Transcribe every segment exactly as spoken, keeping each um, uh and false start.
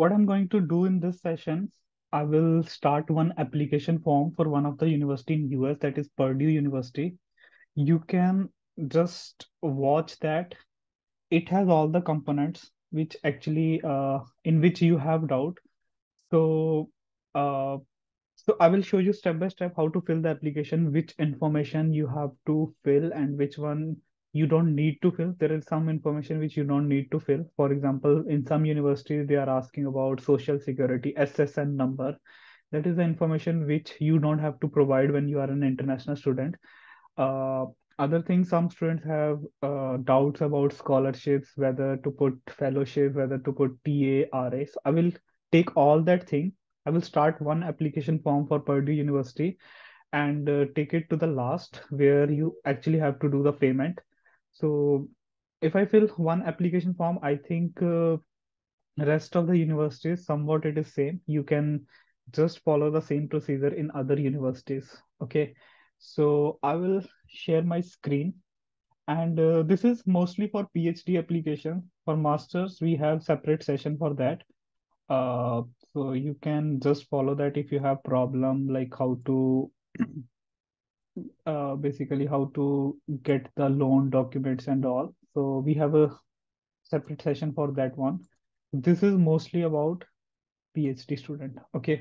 what I'm going to do in this session, I will start one application form for one of the university in U S, that is Purdue University. You can just watch that. It has all the components which actually uh, in which you have doubt. So, uh, so I will show you step by step how to fill the application, which information you have to fill and which one you don't need to fill. There is some information which you don't need to fill. For example, in some universities, they are asking about social security, S S N number. That is the information which you don't have to provide when you are an international student. Uh, other things, some students have uh, doubts about scholarships, whether to put fellowship, whether to put T A, R A. So I will take all that thing. I will start one application form for Purdue University and uh, take it to the last where you actually have to do the payment. So if I fill one application form, I think uh, rest of the universities, somewhat it is same. You can just follow the same procedure in other universities. Okay, so I will share my screen. And uh, this is mostly for PhD application. For masters, we have separate session for that. Uh, so you can just follow that if you have problem, like how to Uh, basically how to get the loan documents and all. So we have a separate session for that one. This is mostly about PhD student. Okay.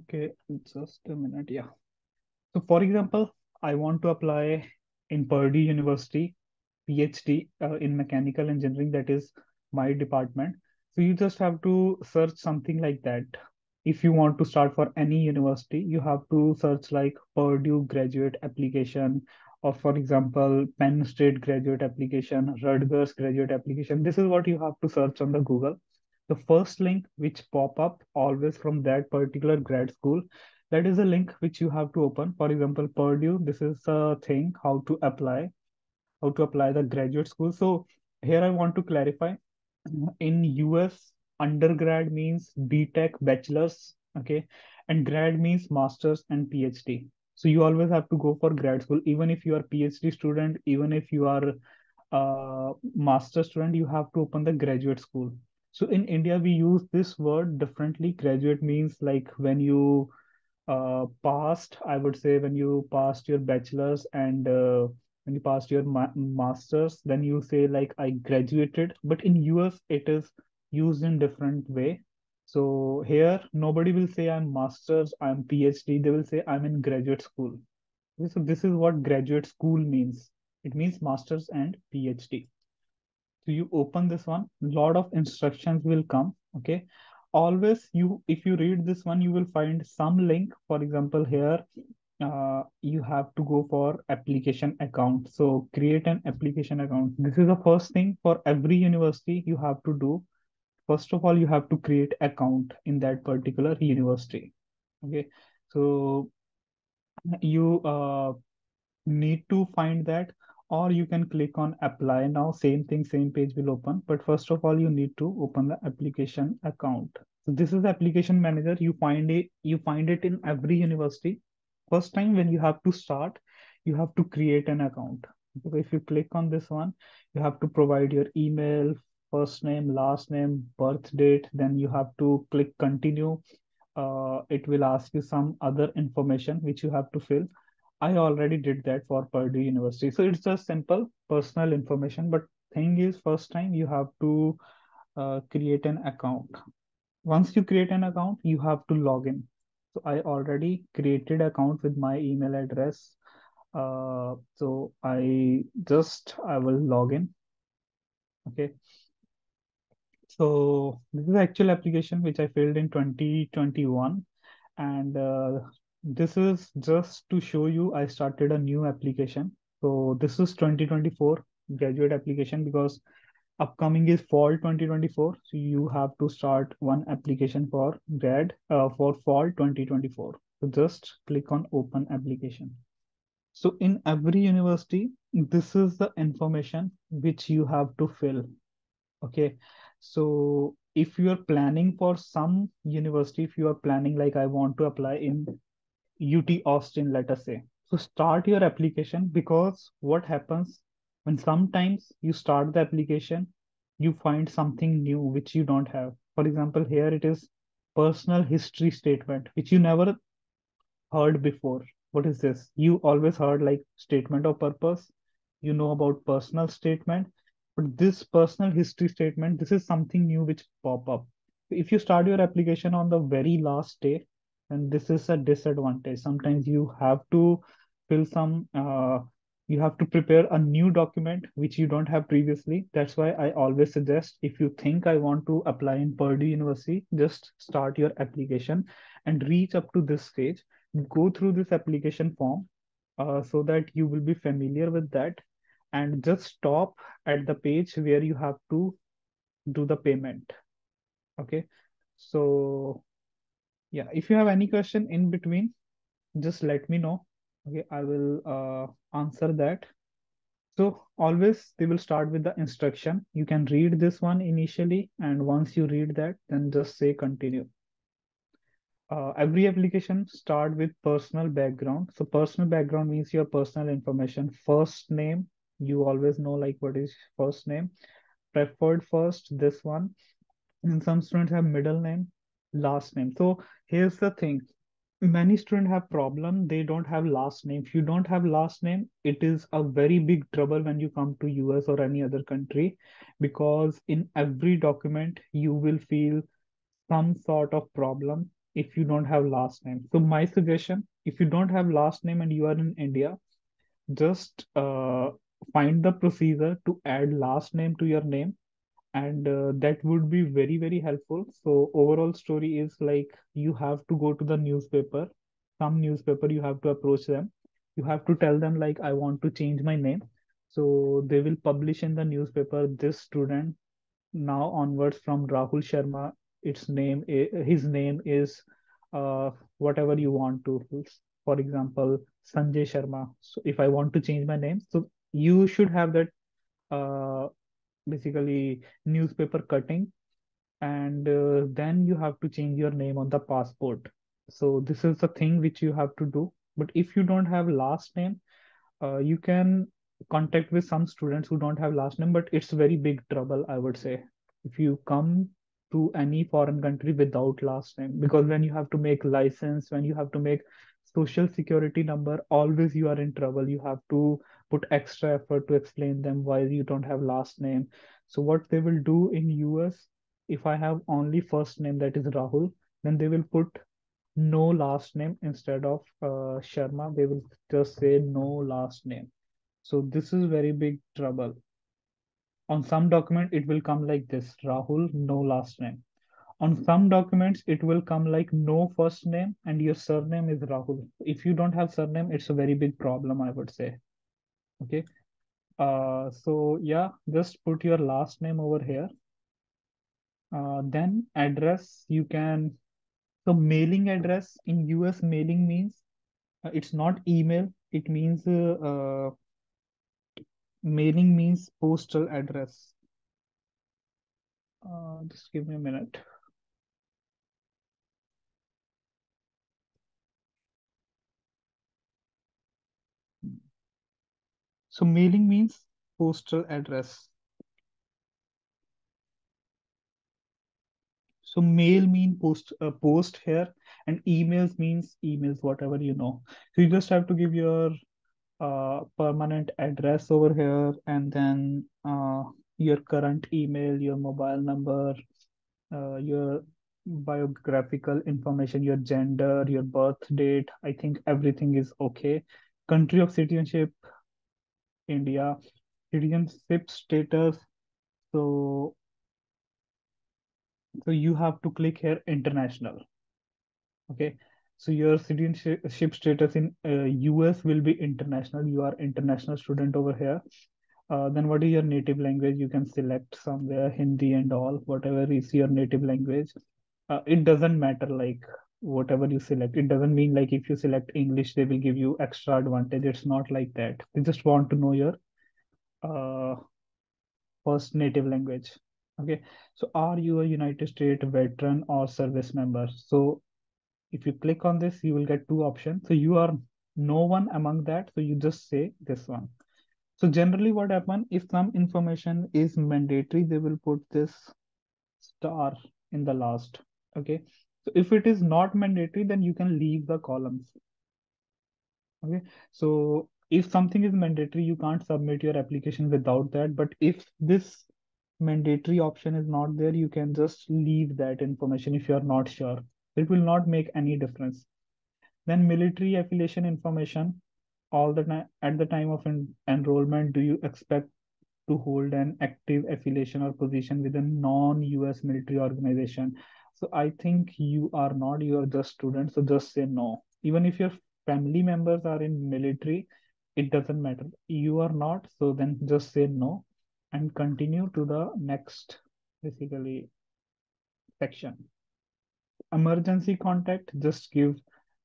Okay, just a minute. Yeah. So for example, I want to apply in Purdue University, PhD uh, in mechanical engineering. That is my department. So you just have to search something like that. If you want to start for any university, you have to search like Purdue graduate application, or for example, Penn State graduate application, Rutgers graduate application. This is what you have to search on the Google. The first link which pop up always from that particular grad school, that is a link which you have to open. For example, Purdue, this is a thing, how to apply, how to apply the graduate school. So here I want to clarify, in U S, undergrad means B Tech, bachelor's, okay? And grad means master's and PhD. So you always have to go for grad school. Even if you are PhD student, even if you are a master's student, you have to open the graduate school. So in India, we use this word differently. Graduate means like when you uh, passed, I would say when you passed your bachelor's and uh, when you passed your ma master's, then you say like I graduated. But in U S, it is used in different way. So here, nobody will say I'm master's, I'm PhD. They will say I'm in graduate school. So this is what graduate school means. It means master's and PhD. So you open this one, a lot of instructions will come, okay? Always, you if you read this one, you will find some link. For example, here, uh, you have to go for application account. So create an application account. This is the first thing for every university you have to do. First of all, you have to create account in that particular university. Okay, so you uh, need to find that, or you can click on apply now. Same thing, same page will open. But first of all, you need to open the application account. So this is the application manager. You find it. You find it in every university. First time when you have to start, you have to create an account. So if you click on this one, you have to provide your email, first name, last name, birth date, then you have to click continue. Uh, it will ask you some other information which you have to fill. I already did that for Purdue University. So it's just simple personal information, but thing is first time you have to uh, create an account. Once you create an account, you have to log in. So I already created account with my email address. Uh, so I just, I will log in, okay. So this is the actual application which I filled in twenty twenty-one. And uh, this is just to show you, I started a new application. So this is twenty twenty-four graduate application because upcoming is fall twenty twenty-four. So you have to start one application for grad uh, for fall twenty twenty-four. So just click on open application. So in every university, this is the information which you have to fill. Okay. So if you are planning for some university, if you are planning, like I want to apply in U T Austin, let us say. So start your application because what happens when sometimes you start the application, you find something new which you don't have. For example, here it is personal history statement, which you never heard before. What is this? You always heard like statement of purpose. You know about personal statement, but this personal history statement, this is something new which pop up. If you start your application on the very last day, and this is a disadvantage. Sometimes you have to fill some, uh, you have to prepare a new document which you don't have previously. That's why I always suggest, if you think I want to apply in Purdue University, just start your application and reach up to this stage. Go through this application form uh, so that you will be familiar with that, and just stop at the page where you have to do the payment. Okay, so yeah, if you have any question in between, just let me know. Okay, I will uh, answer that. So always they will start with the instruction. You can read this one initially, and once you read that, then just say continue. Uh, every application start with personal background. So personal background means your personal information. First name, you always know like what is first name. Preferred first, this one. And some students have middle name, last name. So here's the thing. Many students have problem. They don't have last name. If you don't have last name, it is a very big trouble when you come to U S or any other country, because in every document, you will feel some sort of problem if you don't have last name. So my suggestion, if you don't have last name and you are in India, just uh, find the procedure to add last name to your name. And uh, that would be very, very helpful. So overall story is like, you have to go to the newspaper, some newspaper, you have to approach them. You have to tell them like, I want to change my name. So they will publish in the newspaper, this student now onwards from Rahul Sharma, its name, his name is uh, whatever you want to, for example, Sanjay Sharma. So if I want to change my name, so you should have that uh, basically newspaper cutting, and uh, then you have to change your name on the passport. So this is the thing which you have to do. But if you don't have last name, uh, you can contact with some students who don't have last name, but it's very big trouble, I would say, if you come to any foreign country without last name, because when you have to make license, when you have to make social security number, always you are in trouble. You have to put extra effort to explain them why you don't have last name. So what they will do in U S, if I have only first name, that is Rahul, then they will put no last name instead of uh, Sharma. They will just say no last name. So this is very big trouble. On some document, it will come like this, Rahul, no last name. On some documents, it will come like no first name and your surname is Rahul. If you don't have surname, it's a very big problem, I would say. Okay. Uh, so yeah, just put your last name over here. Uh, then address, you can, so mailing address in U S, mailing means uh, it's not email. It means uh, uh, mailing means postal address. Uh, just give me a minute. So mailing means postal address. So mail mean post, uh, post here, and emails means emails, whatever you know. So you just have to give your Uh, permanent address over here, and then uh, your current email, your mobile number, uh, your biographical information, your gender, your birth date. I think everything is okay. Country of citizenship, India. Citizenship status. So, so you have to click here, international. Okay. So your citizenship status in uh, U S will be international. You are international student over here. Uh, then what is your native language? You can select somewhere Hindi and all, whatever is your native language. Uh, it doesn't matter like whatever you select. It doesn't mean like if you select English, they will give you extra advantage. It's not like that. They just want to know your uh, first native language. Okay. So are you a United States veteran or service member? So if you click on this, you will get two options. So you are no one among that. So you just say this one. So generally what happens, if some information is mandatory, they will put this star in the last. Okay. So if it is not mandatory, then you can leave the columns. Okay. So if something is mandatory, you can't submit your application without that. But if this mandatory option is not there, you can just leave that information if you are not sure. It will not make any difference. Then military affiliation information, all the time at the time of en enrollment, do you expect to hold an active affiliation or position with a non U S military organization? So I think you are not, you are just student. So just say no. Even if your family members are in military, it doesn't matter. You are not, so then just say no and continue to the next basically section. Emergency contact, just give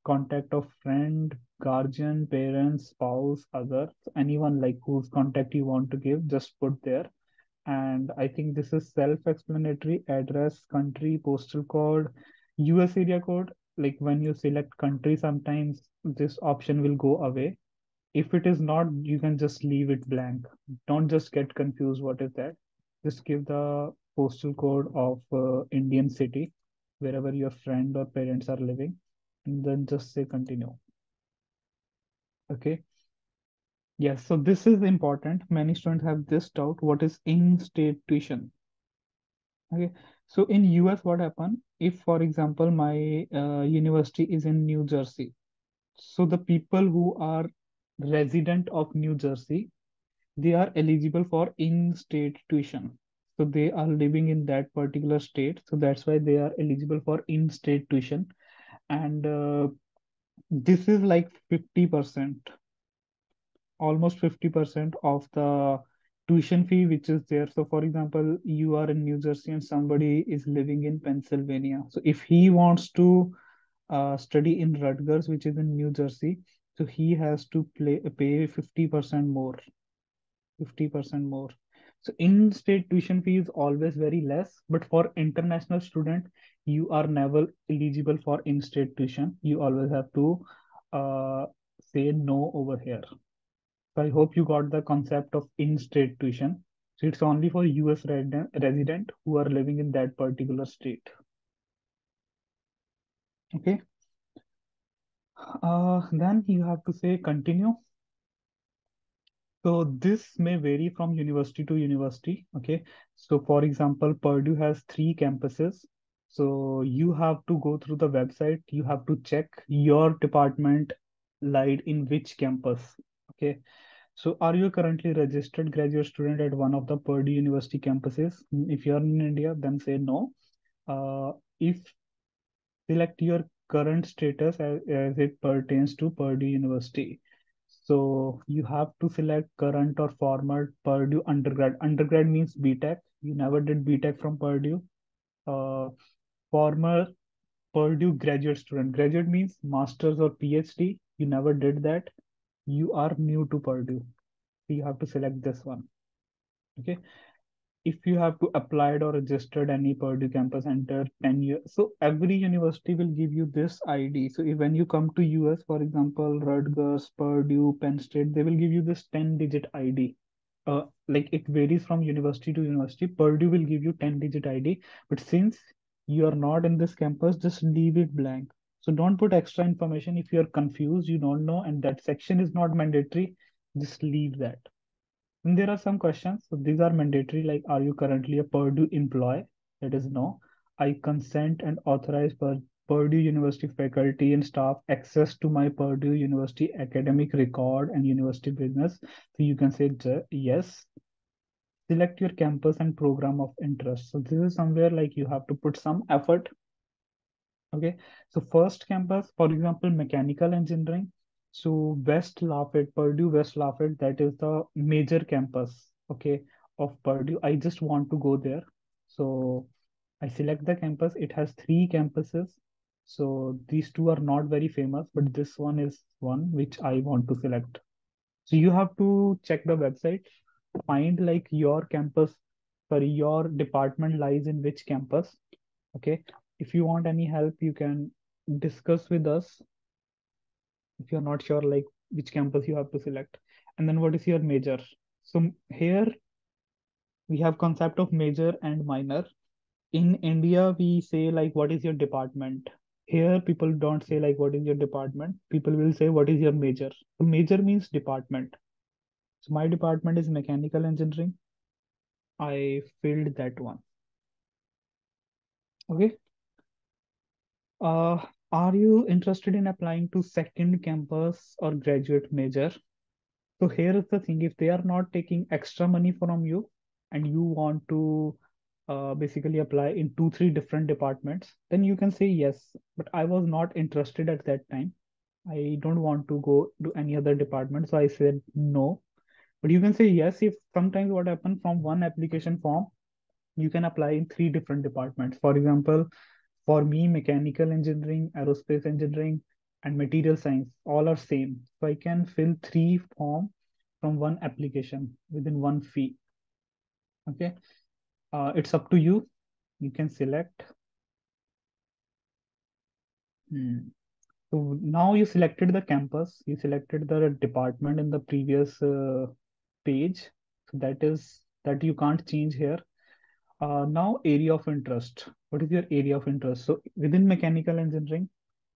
contact of friend, guardian, parents, spouse, other, anyone like whose contact you want to give, just put there. And I think this is self-explanatory. Address, country, postal code, U S area code. Like when you select country, sometimes this option will go away. If it is not, you can just leave it blank. Don't just get confused. What is that? Just give the postal code of uh, Indian city, wherever your friend or parents are living, and then just say continue. Okay. Yes. Yeah, so this is important. Many students have this doubt. What is in-state tuition? Okay. So in U S, what happened? If, for example, my uh, university is in New Jersey, so the people who are resident of New Jersey, they are eligible for in-state tuition. So they are living in that particular state. So that's why they are eligible for in-state tuition. And uh, this is like fifty percent, almost fifty percent of the tuition fee which is there. So for example, you are in New Jersey and somebody is living in Pennsylvania. So if he wants to uh, study in Rutgers, which is in New Jersey, so he has to play, pay fifty percent more, fifty percent more. So in-state tuition fee is always very less, but for international student, you are never eligible for in-state tuition. You always have to uh, say no over here. So I hope you got the concept of in-state tuition. So it's only for U S resident, resident who are living in that particular state. Okay. Uh, then you have to say continue. So this may vary from university to university. Okay. So for example, Purdue has three campuses. So you have to go through the website. You have to check your department lied in which campus. Okay. So are you currently registered graduate student at one of the Purdue University campuses? If you're in India, then say no. Uh, if select your current status as, as it pertains to Purdue University. So you have to select current or former Purdue undergrad. Undergrad means B Tech. You never did B Tech from Purdue. Uh, former Purdue graduate student. Graduate means master's or P H D. You never did that. You are new to Purdue. You have to select this one. Okay. If you have to applied or registered any Purdue campus, enter ten years. So every university will give you this I D. So if when you come to U S, for example, Rutgers, Purdue, Penn State, they will give you this ten digit I D. Uh, like it varies from university to university. Purdue will give you ten digit I D. But since you are not in this campus, just leave it blank. So don't put extra information. If you're confused, you don't know, and that section is not mandatory, just leave that. And there are some questions. So these are mandatory, like are you currently a Purdue employee? That is no. I consent and authorize Purdue University faculty and staff access to my Purdue University academic record and university business. So you can say yes. Select your campus and program of interest. So this is somewhere like you have to put some effort. Okay, so first campus, for example, mechanical engineering. So West Lafayette, Purdue West Lafayette, that is the major campus, okay, of Purdue. I just want to go there. So I select the campus. It has three campuses. So these two are not very famous, but this one is one which I want to select. So you have to check the website, find like your campus, sorry, your department lies in which campus, okay. If you want any help, you can discuss with us. If you're not sure, like which campus you have to select, and then what is your major? So here we have concept of major and minor. In India, we say like, what is your department? Here, people don't say like, what is your department? People will say, what is your major? So major means department. So my department is mechanical engineering. I filled that one. Okay. Uh, are you interested in applying to second campus or graduate major? So here is the thing, if they are not taking extra money from you and you want to uh, basically apply in two, three different departments, then you can say yes, but I was not interested at that time. I don't want to go to any other department. So I said no, but you can say yes. If sometimes what happened from one application form, you can apply in three different departments. For example, for me, mechanical engineering, aerospace engineering, and material science all are same. So I can fill three forms from one application within one fee. Okay. Uh, it's up to you. You can select. Hmm. So now you selected the campus, you selected the department in the previous uh, page. So that is that you can't change here. Uh, now area of interest. What is your area of interest? So within mechanical engineering,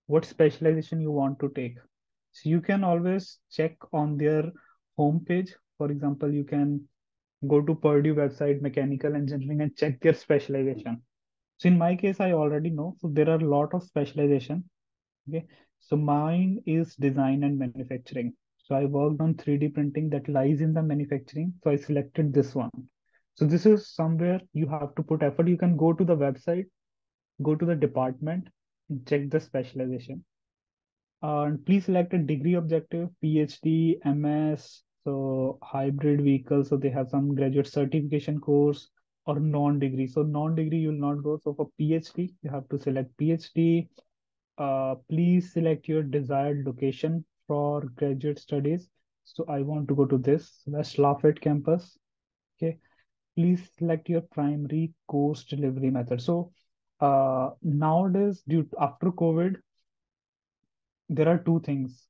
what specialization you want to take. So you can always check on their homepage. For example, you can go to Purdue website, mechanical engineering, and check their specialization. So in my case, I already know. So there are a lot of specialization. Okay. So mine is design and manufacturing. So I worked on three D printing that lies in the manufacturing. So I selected this one. So this is somewhere you have to put effort. You can go to the website, go to the department, and check the specialization. Uh, and please select a degree objective, PhD, M S, so hybrid vehicles. So they have some graduate certification course or non-degree. So non-degree you will not go. So for PhD, you have to select PhD. Uh, please select your desired location for graduate studies. So I want to go to this West Lafayette campus. Okay. Please select your primary course delivery method. So uh, nowadays, due to, after COVID, there are two things.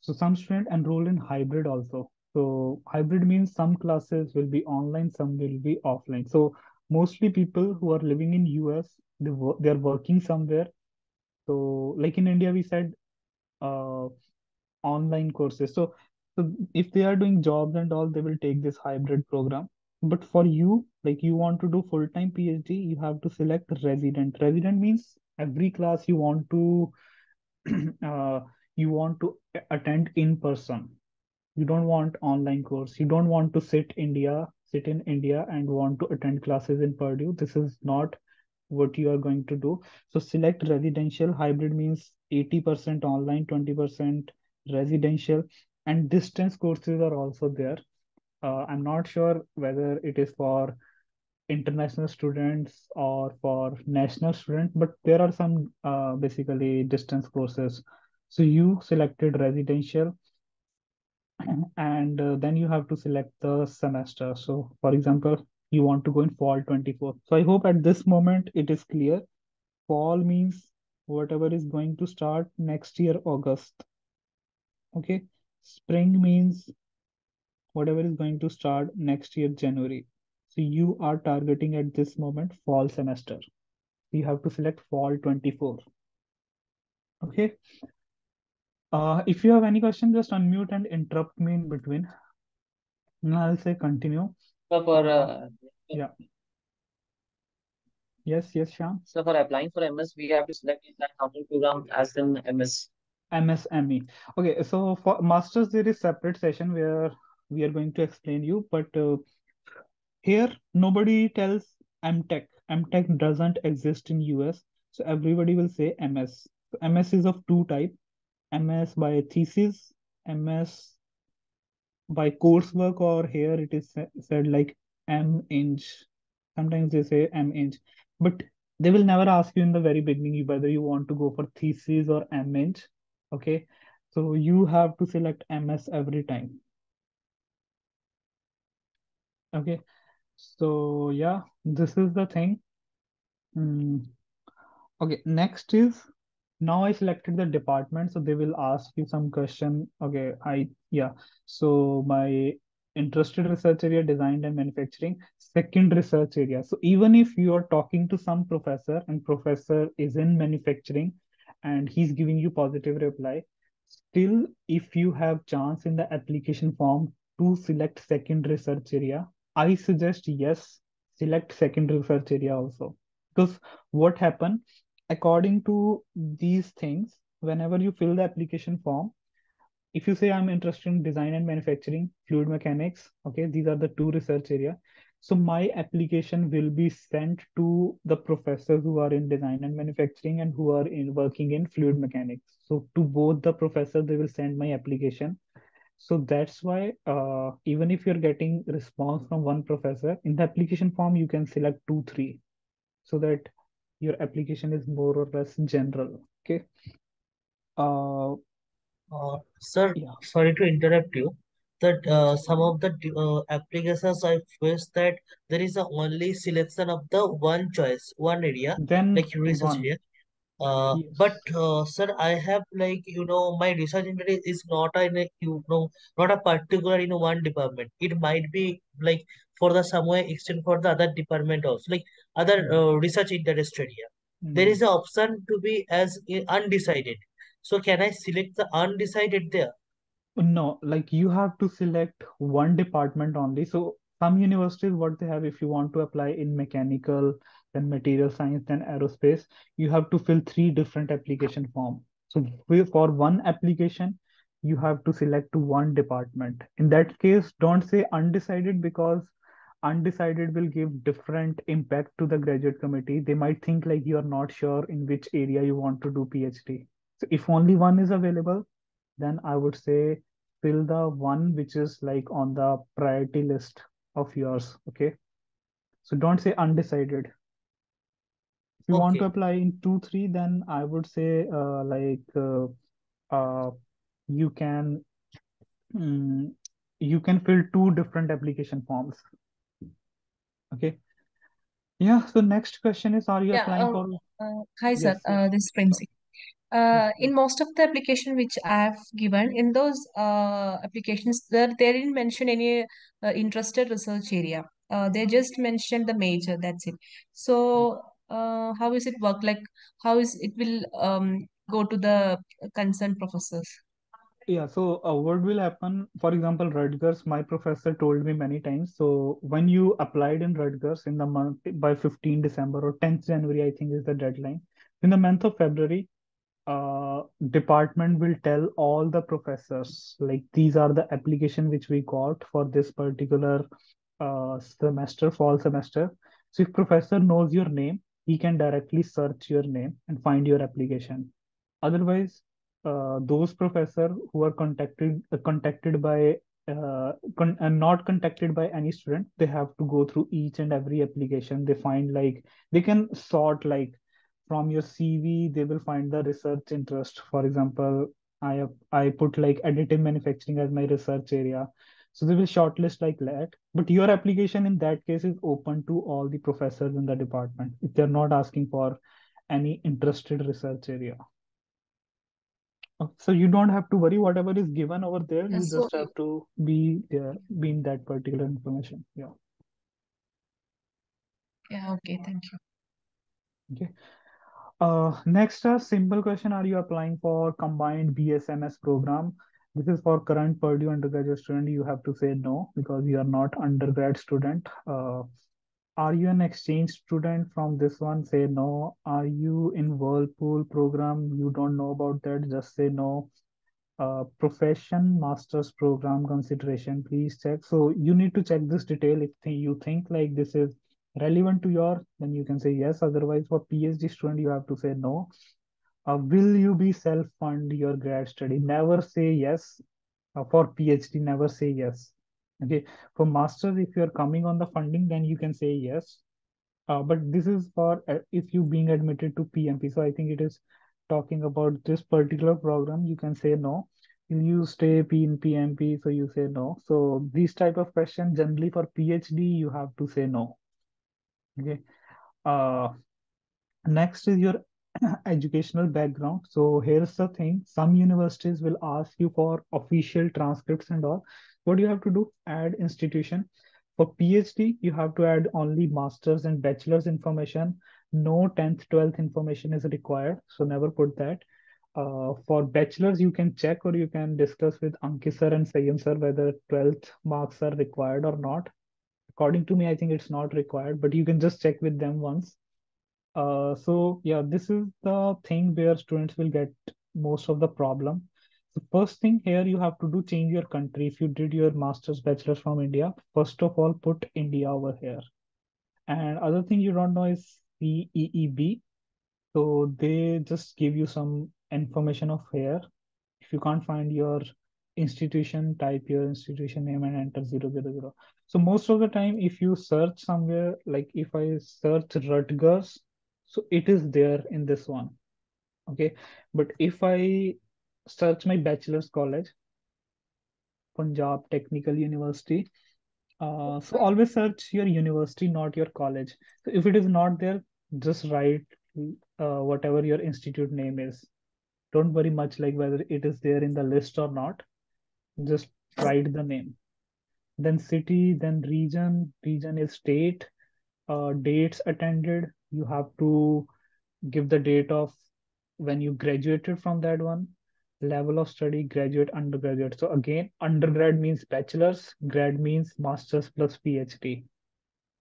So some students enroll in hybrid also. So hybrid means some classes will be online, some will be offline. So mostly people who are living in U S, they, wo they are working somewhere. So like in India, we said uh, online courses. So, so if they are doing jobs and all, they will take this hybrid program. But for you, like you want to do full-time PhD, you have to select resident. Resident means every class you want to uh, you want to attend in person. You don't want online course. You don't want to sit India, sit in India and want to attend classes in Purdue. This is not what you are going to do. So select residential. Hybrid means eighty percent online, twenty percent residential, and distance courses are also there. Uh, I'm not sure whether it is for international students or for national students, but there are some uh, basically distance courses. So you selected residential, and uh, then you have to select the semester. So for example, you want to go in fall twenty-four. So I hope at this moment it is clear. Fall means whatever is going to start next year, August. Okay. Spring means whatever is going to start next year, January. So you are targeting at this moment, fall semester. You have to select fall twenty-four. Okay. Uh, if you have any question, just unmute and interrupt me in between. Now I'll say continue. So for, uh, yeah. Yes, yes, Shyam. So for applying for M S, we have to select that accounting program as in M S. M S M E. Okay. So for masters, there is separate session where we are going to explain you, but uh, here nobody tells M Tech. M Tech doesn't exist in U S. So everybody will say M S. So M S is of two types, M S by thesis, M S by coursework, or here it is said like M Eng. Sometimes they say M Eng, but they will never ask you in the very beginning whether you want to go for thesis or M Eng. Okay. So you have to select M S every time. Okay, so yeah, this is the thing. Mm. Okay, next is, now I selected the department, so they will ask you some question. Okay, I, yeah, so my interested research area, design and manufacturing, second research area. So even if you are talking to some professor and professor is in manufacturing and he's giving you positive reply, still if you have chance in the application form to select second research area, I suggest yes, select second research area also. Because what happened, according to these things, whenever you fill the application form, if you say I'm interested in design and manufacturing, fluid mechanics, okay, these are the two research areas. So my application will be sent to the professors who are in design and manufacturing and who are in working in fluid mechanics. So to both the professors, they will send my application. So that's why uh, even if you're getting response from one professor, in the application form, you can select two, three, so that your application is more or less general, okay? Uh, Uh, sir, yeah. Sorry to interrupt you. That uh, some of the uh, applications I faced that there is a only selection of the one choice, one area, then like research area. Uh, yes. But uh, sir, I have like you know my research interest is not in a you know not a particular in one department. It might be like for the somewhere extend for the other department also, like other uh, research interest area. Mm. There is an option to be as undecided. So can I select the undecided there? No, like you have to select one department only. So some universities, what they have, if you want to apply in mechanical, then material science, then aerospace, you have to fill three different application forms. So for one application, you have to select one department. In that case, don't say undecided, because undecided will give different impact to the graduate committee. They might think like you are not sure in which area you want to do PhD. So if only one is available, then I would say fill the one which is like on the priority list of yours. Okay. So don't say undecided. If you okay. want to apply in two, three, then I would say uh, like uh, uh, you can um, you can fill two different application forms. Okay. Yeah. So next question is, are you yeah, applying um, for? Uh, hi yes, sir. Uh, this is Princey. Uh, in most of the application which I have given, in those uh, applications, there they didn't mention any uh, interested research area. Uh, they just mentioned the major. That's it. So uh, how is it work? Like how is it will um, go to the concerned professors? Yeah. So uh, what will happen? For example, Rutgers. My professor told me many times. So when you applied in Rutgers in the month by fifteenth December or tenth January, I think is the deadline. In the month of February, uh department will tell all the professors like these are the application which we got for this particular uh semester, fall semester. So if professor knows your name, he can directly search your name and find your application. Otherwise, uh those professor who are contacted uh, contacted by uh con and not contacted by any student, they have to go through each and every application. They find like they can sort like from your C V, they will find the research interest. For example, I I put like additive manufacturing as my research area. So they will shortlist like that. But your application in that case is open to all the professors in the department if they're not asking for any interested research area. So you don't have to worry. Whatever is given over there, you so just have to be there, be in that particular information. Yeah. Yeah. Okay. Thank you. Okay. Uh, next, a simple question. Are you applying for combined B S M S program? This is for current Purdue undergraduate student. You have to say no because you are not undergrad student. Uh, are you an exchange student from this one? Say no. Are you in Whirlpool program? You don't know about that. Just say no. Uh, profession master's program consideration. Please check. So you need to check this detail if you think like this is relevant to your, then you can say yes. Otherwise, for PhD student, you have to say no. Uh, will you be self-fund your grad study? Never say yes. Uh, for PhD, never say yes. Okay. For master's, if you're coming on the funding, then you can say yes. Uh, but this is for uh, if you being admitted to P M P. So I think it is talking about this particular program. You can say no. You stay in P M P, so you say no. So these type of questions, generally for PhD, you have to say no. Okay. Uh, next is your educational background. So here's the thing. Some universities will ask you for official transcripts and all. What do you have to do? Add institution. For PhD, you have to add only master's and bachelor's information. No tenth, twelfth information is required. So never put that. Uh, for bachelor's, you can check or you can discuss with Ankit sir and Shyam sir whether twelfth marks are required or not. According to me, I think it's not required, but you can just check with them once. Uh, so yeah, this is the thing where students will get most of the problem. The first thing here you have to do, change your country. If you did your master's, bachelor's from India, first of all, put India over here. And other thing you don't know is C E E B. So they just give you some information of here. If you can't find your institution, type your institution name and enter zero zero zero. So most of the time, if you search somewhere, like if I search Rutgers, so it is there in this one. Okay. But if I search my bachelor's college, Punjab Technical University, uh, so always search your university, not your college. So if it is not there, just write uh, whatever your institute name is. Don't worry much like whether it is there in the list or not. Just write the name. Then city, then region. Region is state. Uh, dates attended. You have to give the date of when you graduated from that one. Level of study, graduate, undergraduate. So again, undergrad means bachelor's, grad means master's plus PhD.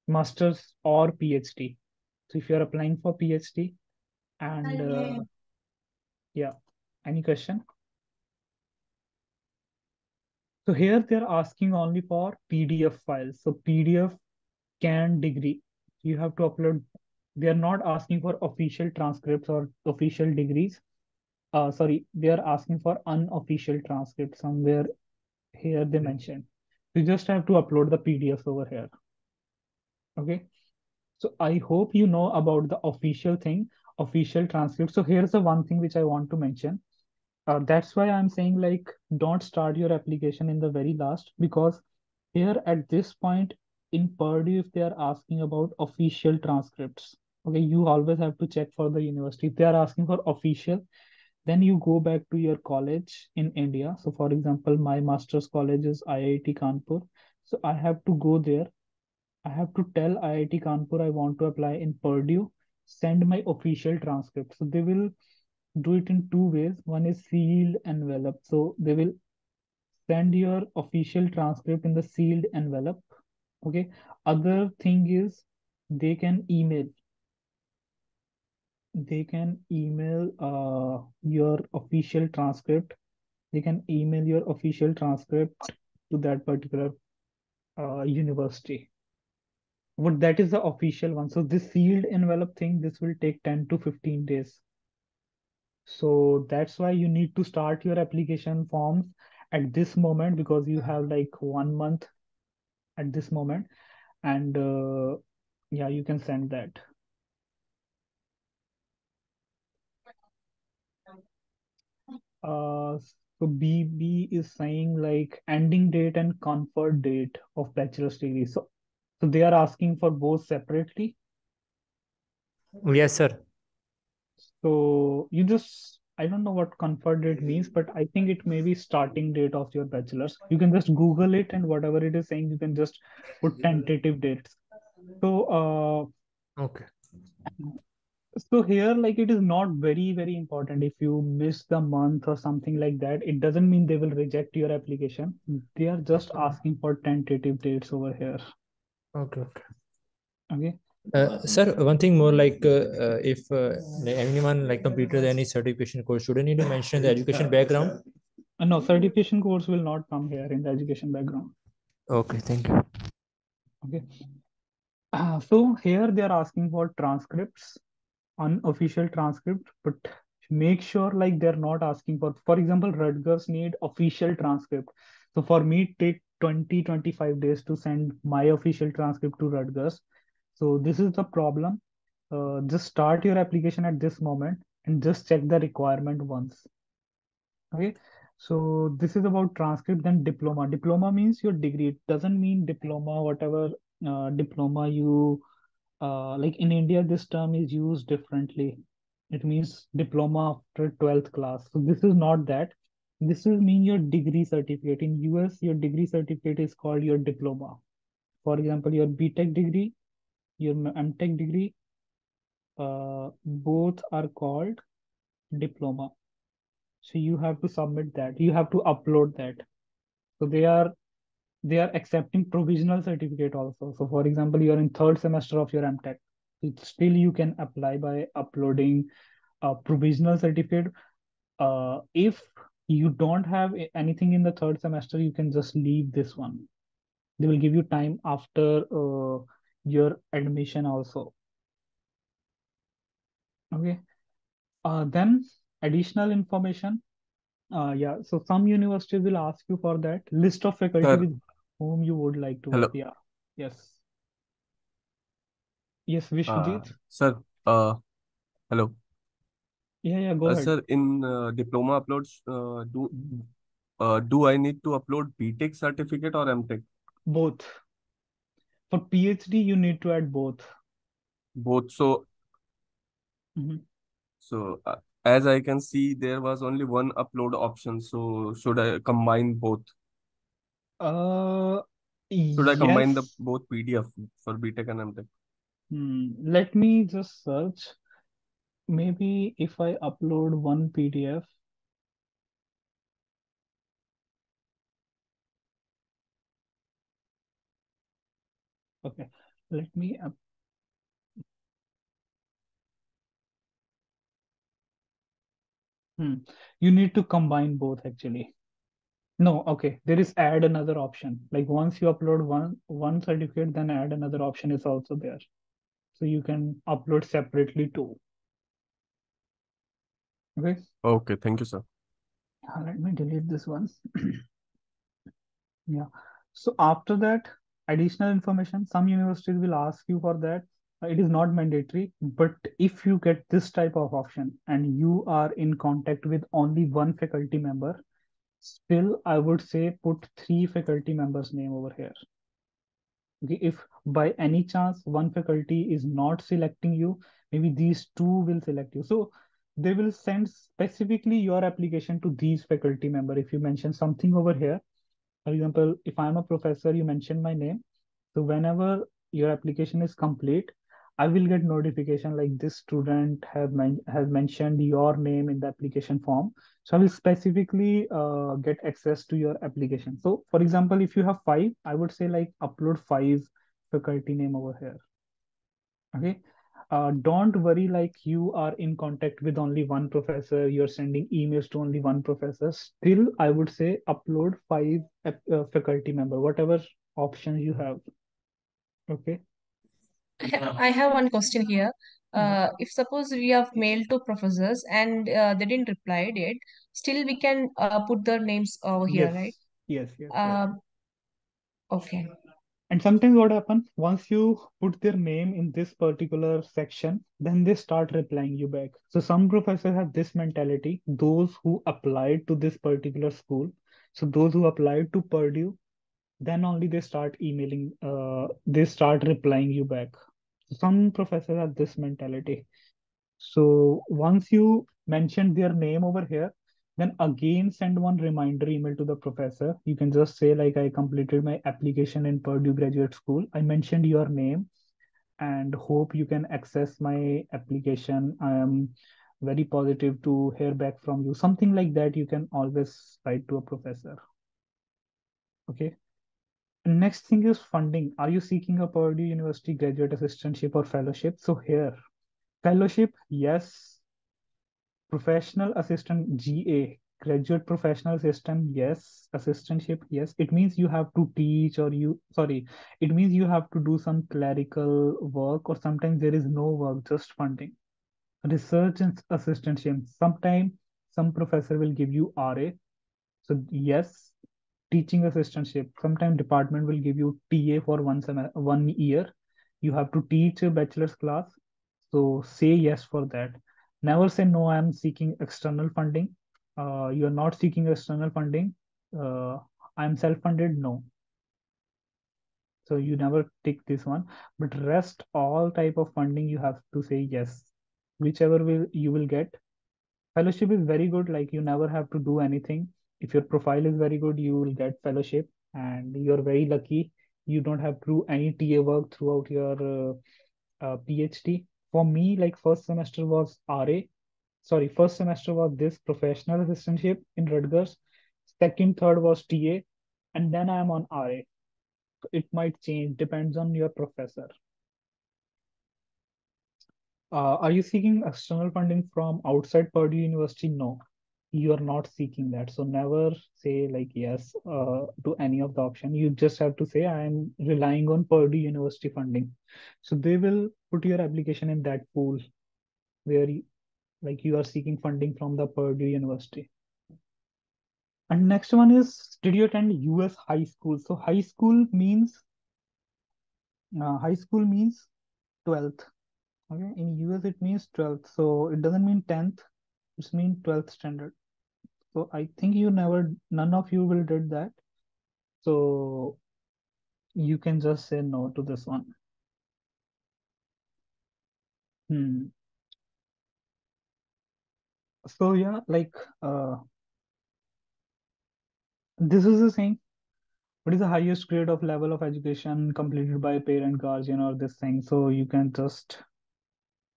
Master's or PhD. So if you're applying for PhD and uh, yeah, any question? So here they're asking only for P D F files. So P D F can degree. You have to upload. They're not asking for official transcripts or official degrees. Uh, sorry, they are asking for unofficial transcript somewhere here they mentioned. You just have to upload the P D Fs over here. Okay. So I hope you know about the official thing, official transcript. So here's the one thing which I want to mention. Uh, that's why I'm saying like, don't start your application in the very last, because here at this point in Purdue, if they are asking about official transcripts, okay, you always have to check for the university. If they are asking for official, then you go back to your college in India. So for example, my master's college is I I T Kanpur. So I have to go there. I have to tell I I T Kanpur I want to apply in Purdue, send my official transcript. So they will do it in two ways. One is sealed envelope. So they will send your official transcript in the sealed envelope. Okay. Other thing is they can email. They can email uh, your official transcript. They can email your official transcript to that particular uh, university. But that is the official one. So this sealed envelope thing, this will take ten to fifteen days. So that's why you need to start your application forms at this moment, because you have like one month at this moment. And uh, yeah, you can send that. Uh, so B B is saying like ending date and conferred date of bachelor's degree. So, so they are asking for both separately. Yes, sir. So you just, I don't know what conferred date means, but I think it may be starting date of your bachelor's. You can just Google it and whatever it is saying, you can just put tentative dates. So, uh, okay. So here, like it is not very, very important. If you miss the month or something like that, it doesn't mean they will reject your application. They are just asking for tentative dates over here. Okay. Okay. Okay. Uh, sir, one thing more, like uh, uh, if uh, anyone like completed any certification course, should I need to mention the education background? Uh, no, certification course will not come here in the education background. Okay. Thank you. Okay. Uh, so here they are asking for transcripts. Unofficial transcript, but make sure like they're not asking for, for example, Rutgers need official transcript. So for me, it take twenty, twenty-five days to send my official transcript to Rutgers. So this is the problem. Uh, just start your application at this moment and just check the requirement once. Okay. So this is about transcript, then diploma. Diploma means your degree. It doesn't mean diploma, whatever uh, diploma you Uh, like in India, this term is used differently. It means diploma after twelfth class. So this is not that. This will mean your degree certificate. In U S, your degree certificate is called your diploma. For example, your B Tech degree, your M Tech degree, uh, both are called diploma. So you have to submit that. You have to upload that. So they are they are accepting provisional certificate also. So for example, you are in third semester of your M Tech. It's still you can apply by uploading a provisional certificate. Uh, if you don't have anything in the third semester, you can just leave this one. They will give you time after uh, your admission also. Okay. Uh, then additional information. Uh, yeah. So some universities will ask you for that list of faculty Sir. with whom you would like to Hello. work. Yeah. Yes. Yes, Vishwajeet. Uh, sir, uh, hello. Yeah, yeah, go uh, ahead. Sir, in uh, diploma uploads, uh, do uh, do I need to upload B Tech certificate or M Tech? Both. For PhD, you need to add both. Both. So, mm-hmm. so uh, as I can see, there was only one upload option. So, should I combine both? Uh, should I combine yes. the both P D F for B Tech and M Tech? Hmm. Let me just search. Maybe if I upload one P D F. Okay, let me up. Hmm. You need to combine both actually. No, okay. There is add another option. Like once you upload one one certificate, then add another option is also there. So you can upload separately too. Okay. Okay. Thank you, sir. Let me delete this one. Yeah. So after that, additional information. Some universities will ask you for that. It is not mandatory, but if you get this type of option and you are in contact with only one faculty member, still I would say put three faculty members' name over here. Okay, if by any chance one faculty is not selecting you, maybe these two will select you. So they will send specifically your application to these faculty member. If you mention something over here, for example, if I'm a professor, you mention my name. So whenever your application is complete, I will get notification like this student have men has mentioned your name in the application form. So I will specifically uh, get access to your application. So for example, if you have five, I would say like upload five faculty name over here. Okay. Uh, don't worry like you are in contact with only one professor. You're sending emails to only one professor. Still, I would say upload five uh, faculty member, whatever options you have. Okay. I have one question here. Uh, if suppose we have mailed to professors and uh, they didn't reply yet, still we can uh, put their names over here, yes. right? Yes, yes, uh, yes. Okay. And sometimes what happens, once you put their name in this particular section, then they start replying you back. So some professors have this mentality, those who applied to this particular school, so those who applied to Purdue, then only they start emailing, uh, they start replying you back. Some professors have this mentality. So once you mention their name over here, then again send one reminder email to the professor. You can just say like, I completed my application in Purdue Graduate School. I mentioned your name and hope you can access my application. I am very positive to hear back from you. Something like that you can always write to a professor. Okay. Next thing is funding. Are you seeking a Purdue University graduate assistantship or fellowship? So here, fellowship, yes. Professional assistant, G A. Graduate professional assistant, yes. Assistantship, yes. It means you have to teach or you, sorry, it means you have to do some clerical work or sometimes there is no work, just funding. Research and assistantship. Sometimes some professor will give you R A. So yes. Teaching assistantship, sometimes department will give you T A for one semester, one year. You have to teach a bachelor's class. So say yes for that. Never say no, I'm seeking external funding. Uh, you're not seeking external funding. Uh, I'm self-funded, no. So you never tick this one. But rest all type of funding, you have to say yes. Whichever will you will get. Fellowship is very good, like you never have to do anything. if your profile is very good, you will get fellowship, and you're very lucky. You don't have to do any T A work throughout your uh, uh, PhD. For me, like first semester was RA. Sorry, first semester was this professional assistantship in Rutgers. Second, third was T A, and then I am on R A. So it might change, depends on your professor. Uh, are you seeking external funding from outside Purdue University? No, you are not seeking that. So never say like yes uh, to any of the option. You just have to say I am relying on Purdue University funding. So they will put your application in that pool where you, like you are seeking funding from the Purdue University. And next one is, did you attend U S high school? So high school means, uh, high school means twelfth. Okay, in U S it means twelfth. So it doesn't mean tenth, it means twelfth standard. So I think you never, none of you will did that. So you can just say no to this one. Hmm. So yeah, like uh, this is the thing. What is the highest grade of level of education completed by parent, guardian, or this thing? So you can just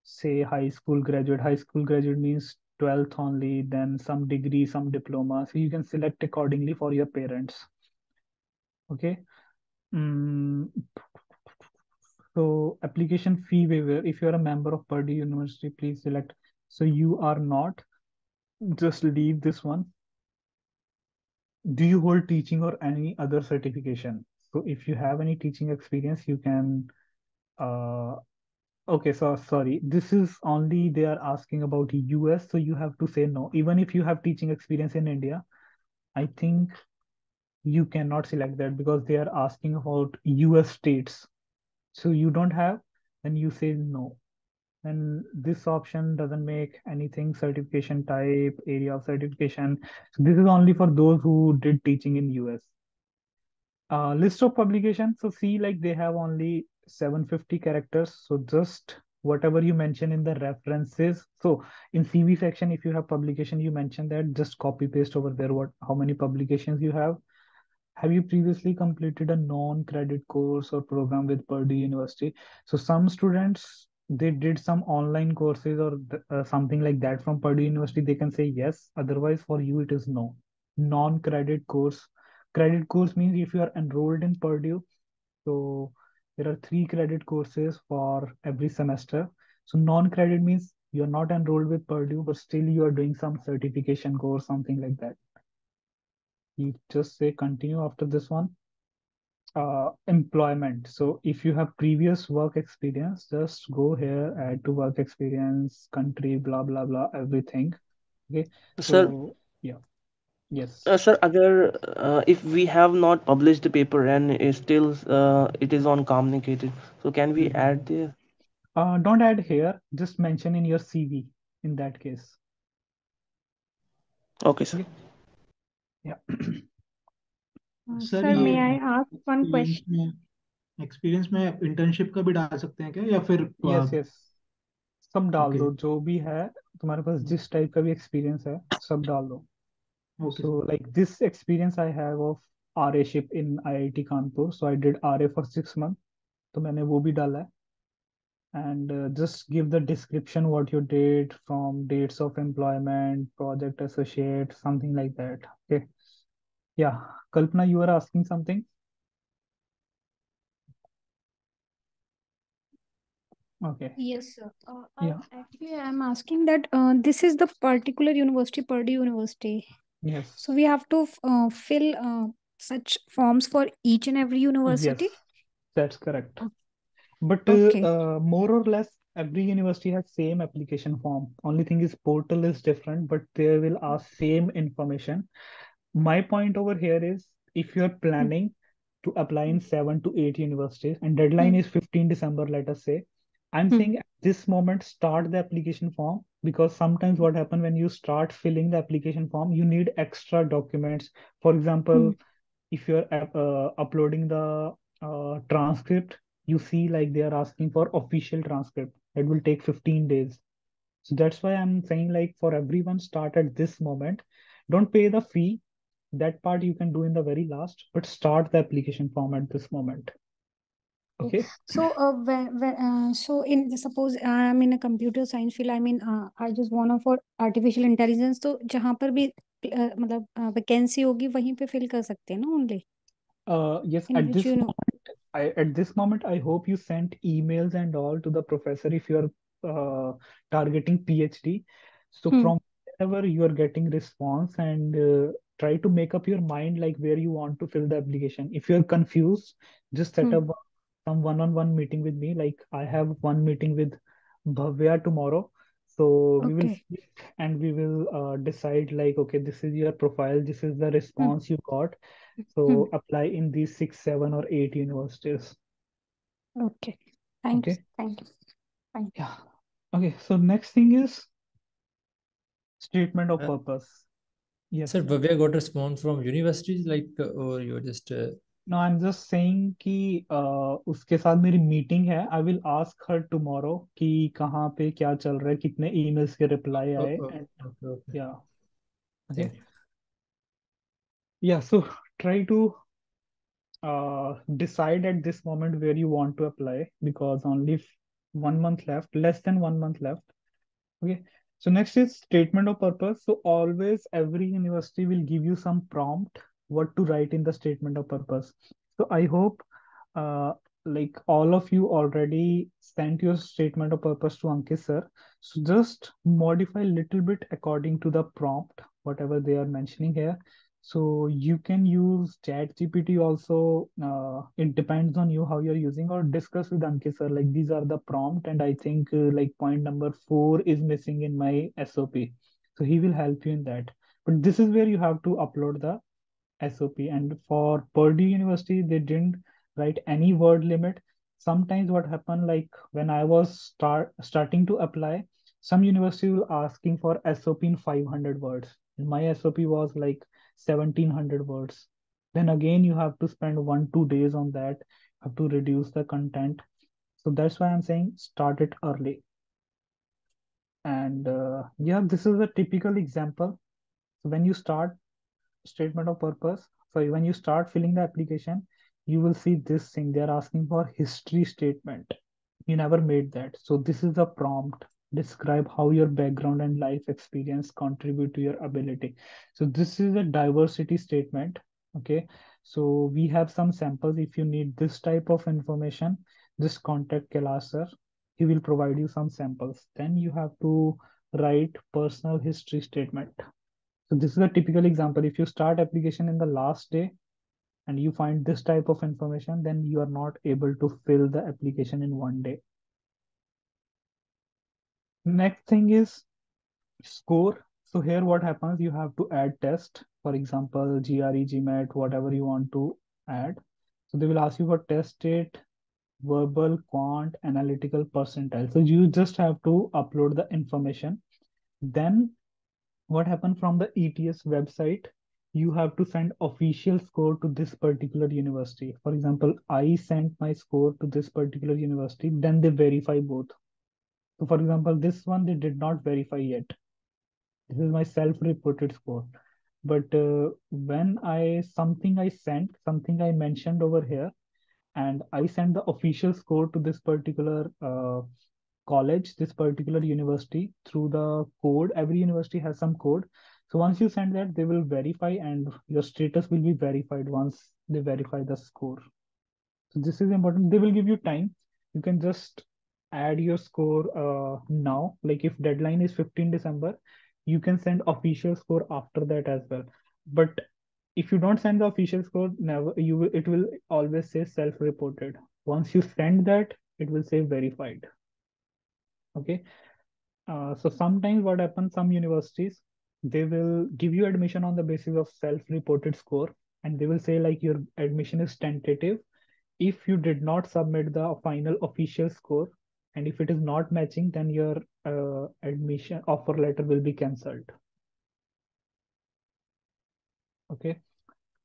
say high school graduate. High school graduate means twelfth only, then some degree, some diploma. So you can select accordingly for your parents. Okay. Mm. So application fee waiver. If you are a member of Purdue University, please select. So you are not. Just leave this one. Do you hold teaching or any other certification? So if you have any teaching experience, you can uh okay, so sorry, this is only they are asking about U S, so you have to say no. Even if you have teaching experience in India, I think you cannot select that because they are asking about U S states. So you don't have, then you say no. And this option doesn't make anything, certification type, area of certification. So this is only for those who did teaching in U S. Uh, list of publications. So see, like they have only seven hundred fifty characters. So just whatever you mention in the references. So in C V section, if you have publication, you mention that, just copy paste over there what how many publications you have. Have you previously completed a non-credit course or program with Purdue University? So some students, they did some online courses or uh, something like that from Purdue University, they can say yes. Otherwise, for you, it is no. Non-credit course. Credit course means if you are enrolled in Purdue, so there are three credit courses for every semester. So non-credit means you're not enrolled with Purdue, but still you are doing some certification course, something like that. You just say continue after this one. Uh, employment. So if you have previous work experience, just go here, add to work experience, country, blah, blah, blah, everything. Okay. Sir, so, yeah. Yes. Uh, sir, agar, uh, if we have not published the paper and is still uh, it is on communicated, so can we mm-hmm. add there? Uh, don't add here. Just mention in your C V in that case. Okay, sir. Okay. Yeah. Uh, sir, sir, may I ask one question? Mein, experience में internship का भी डाल सकते हैं क्या या फिर yes yes सब डाल okay. दो जो भी है तुम्हारे पास जिस type का भी experience है सब डाल दो. Okay. So like this experience I have of RAship in I I T Kanpur, so I did R A for six months, तो मैंने वो भी डाला है. And uh, just give the description what you did from dates of employment, project associate, something like that. Okay. Yeah, Kalpna, you are asking something. Okay. Yes, sir. Uh, yeah. uh, actually, I'm asking that uh, this is the particular university, Purdue University. Yes. So we have to uh, fill uh, such forms for each and every university? Yes, that's correct. Oh. But okay. uh, uh, more or less, every university has same application form. Only thing is portal is different, but they will ask same information. My point over here is if you're planning to apply in seven to eight universities and deadline is fifteenth December, let us say, I'm mm-hmm. saying at this moment, start the application form, because sometimes what happens when you start filling the application form, you need extra documents. For example, mm-hmm. if you're uh, uploading the uh, transcript, you see like they are asking for official transcript. It will take fifteen days. So that's why I'm saying like for everyone, start at this moment. Don't pay the fee. that part you can do in the very last, but start the application form at this moment. Okay. So, uh, when, when, uh, so in suppose I am in a computer science field. I mean, uh, I just wanna for artificial intelligence. So, जहाँ पर भी मतलब vacancy होगी वहीं पे fill कर सकते हैं ना only. Uh, yes. At this moment, I at this moment I hope you sent emails and all to the professor if you are uh, targeting PhD. So hmm. from whenever you are getting response and. Uh, Try to make up your mind like where you want to fill the application. If you're confused, just set mm. up some one-on-one meeting with me. Like I have one meeting with Bhavya tomorrow. So okay. we will and we will uh, decide like, okay, this is your profile. This is the response mm. you got. So mm. apply in these six, seven or eight universities. Okay. Thank okay. you. Thank you. Thank you. Yeah. Okay. So next thing is statement of uh, purpose. Yes. Sir, Bhavya got response from universities, like, or you're just... Uh... No, I'm just saying that uh, uske saath meri meeting hai. I will ask her tomorrow ki kahan pe kya chal raha hai, kitne emails ke reply aaye. Oh, okay, okay, okay. Yeah. Okay. Yeah, so try to uh, decide at this moment where you want to apply because only one month left, less than one month left. Okay. So next is statement of purpose. So always every university will give you some prompt what to write in the statement of purpose. So I hope uh, like all of you already sent your statement of purpose to Ankit sir. So just modify a little bit according to the prompt, whatever they are mentioning here. So you can use Chat G P T also. Uh, it depends on you how you're using, or discuss with Ankit sir. Like these are the prompt, and I think uh, like point number four is missing in my S O P. So he will help you in that. But this is where you have to upload the S O P. And for Purdue University, they didn't write any word limit. Sometimes what happened, like when I was start starting to apply, some university will asking for S O P in five hundred words. And my S O P was like seventeen hundred words. Then again, you have to spend one, two days on that, have to reduce the content. So that's why I'm saying start it early. And uh, yeah, this is a typical example. So when you start statement of purpose, sorry, when you start filling the application, you will see this thing. They're asking for history statement. You never made that. So this is the prompt. Describe how your background and life experience contribute to your ability. So this is a diversity statement. Okay. So we have some samples. If you need this type of information, just contact Kelasser. He will provide you some samples. Then you have to write personal history statement. So this is a typical example. If you start application in the last day and you find this type of information, then you are not able to fill the application in one day. Next thing is score. So here what happens, you have to add test, for example, G R E, G MAT, whatever you want to add. So they will ask you for test date, verbal, quant, analytical, percentile. So you just have to upload the information. Then what happened from the E T S website, you have to send official score to this particular university. For example, I sent my score to this particular university, then they verify both. So for example, this one, they did not verify yet. This is my self-reported score. But uh, when I, something I sent, something I mentioned over here, and I sent the official score to this particular uh, college, this particular university through the code. Every university has some code. So once you send that, they will verify and your status will be verified once they verify the score. So this is important. They will give you time. You can just add your score uh, now. Like if deadline is fifteenth December, you can send official score after that as well. But if you don't send the official score, never you it will always say self-reported. Once you send that, it will say verified. Okay. Uh, so sometimes what happens, some universities, they will give you admission on the basis of self-reported score, and they will say like your admission is tentative if you did not submit the final official score. And if it is not matching, then your uh, admission offer letter will be cancelled. Okay.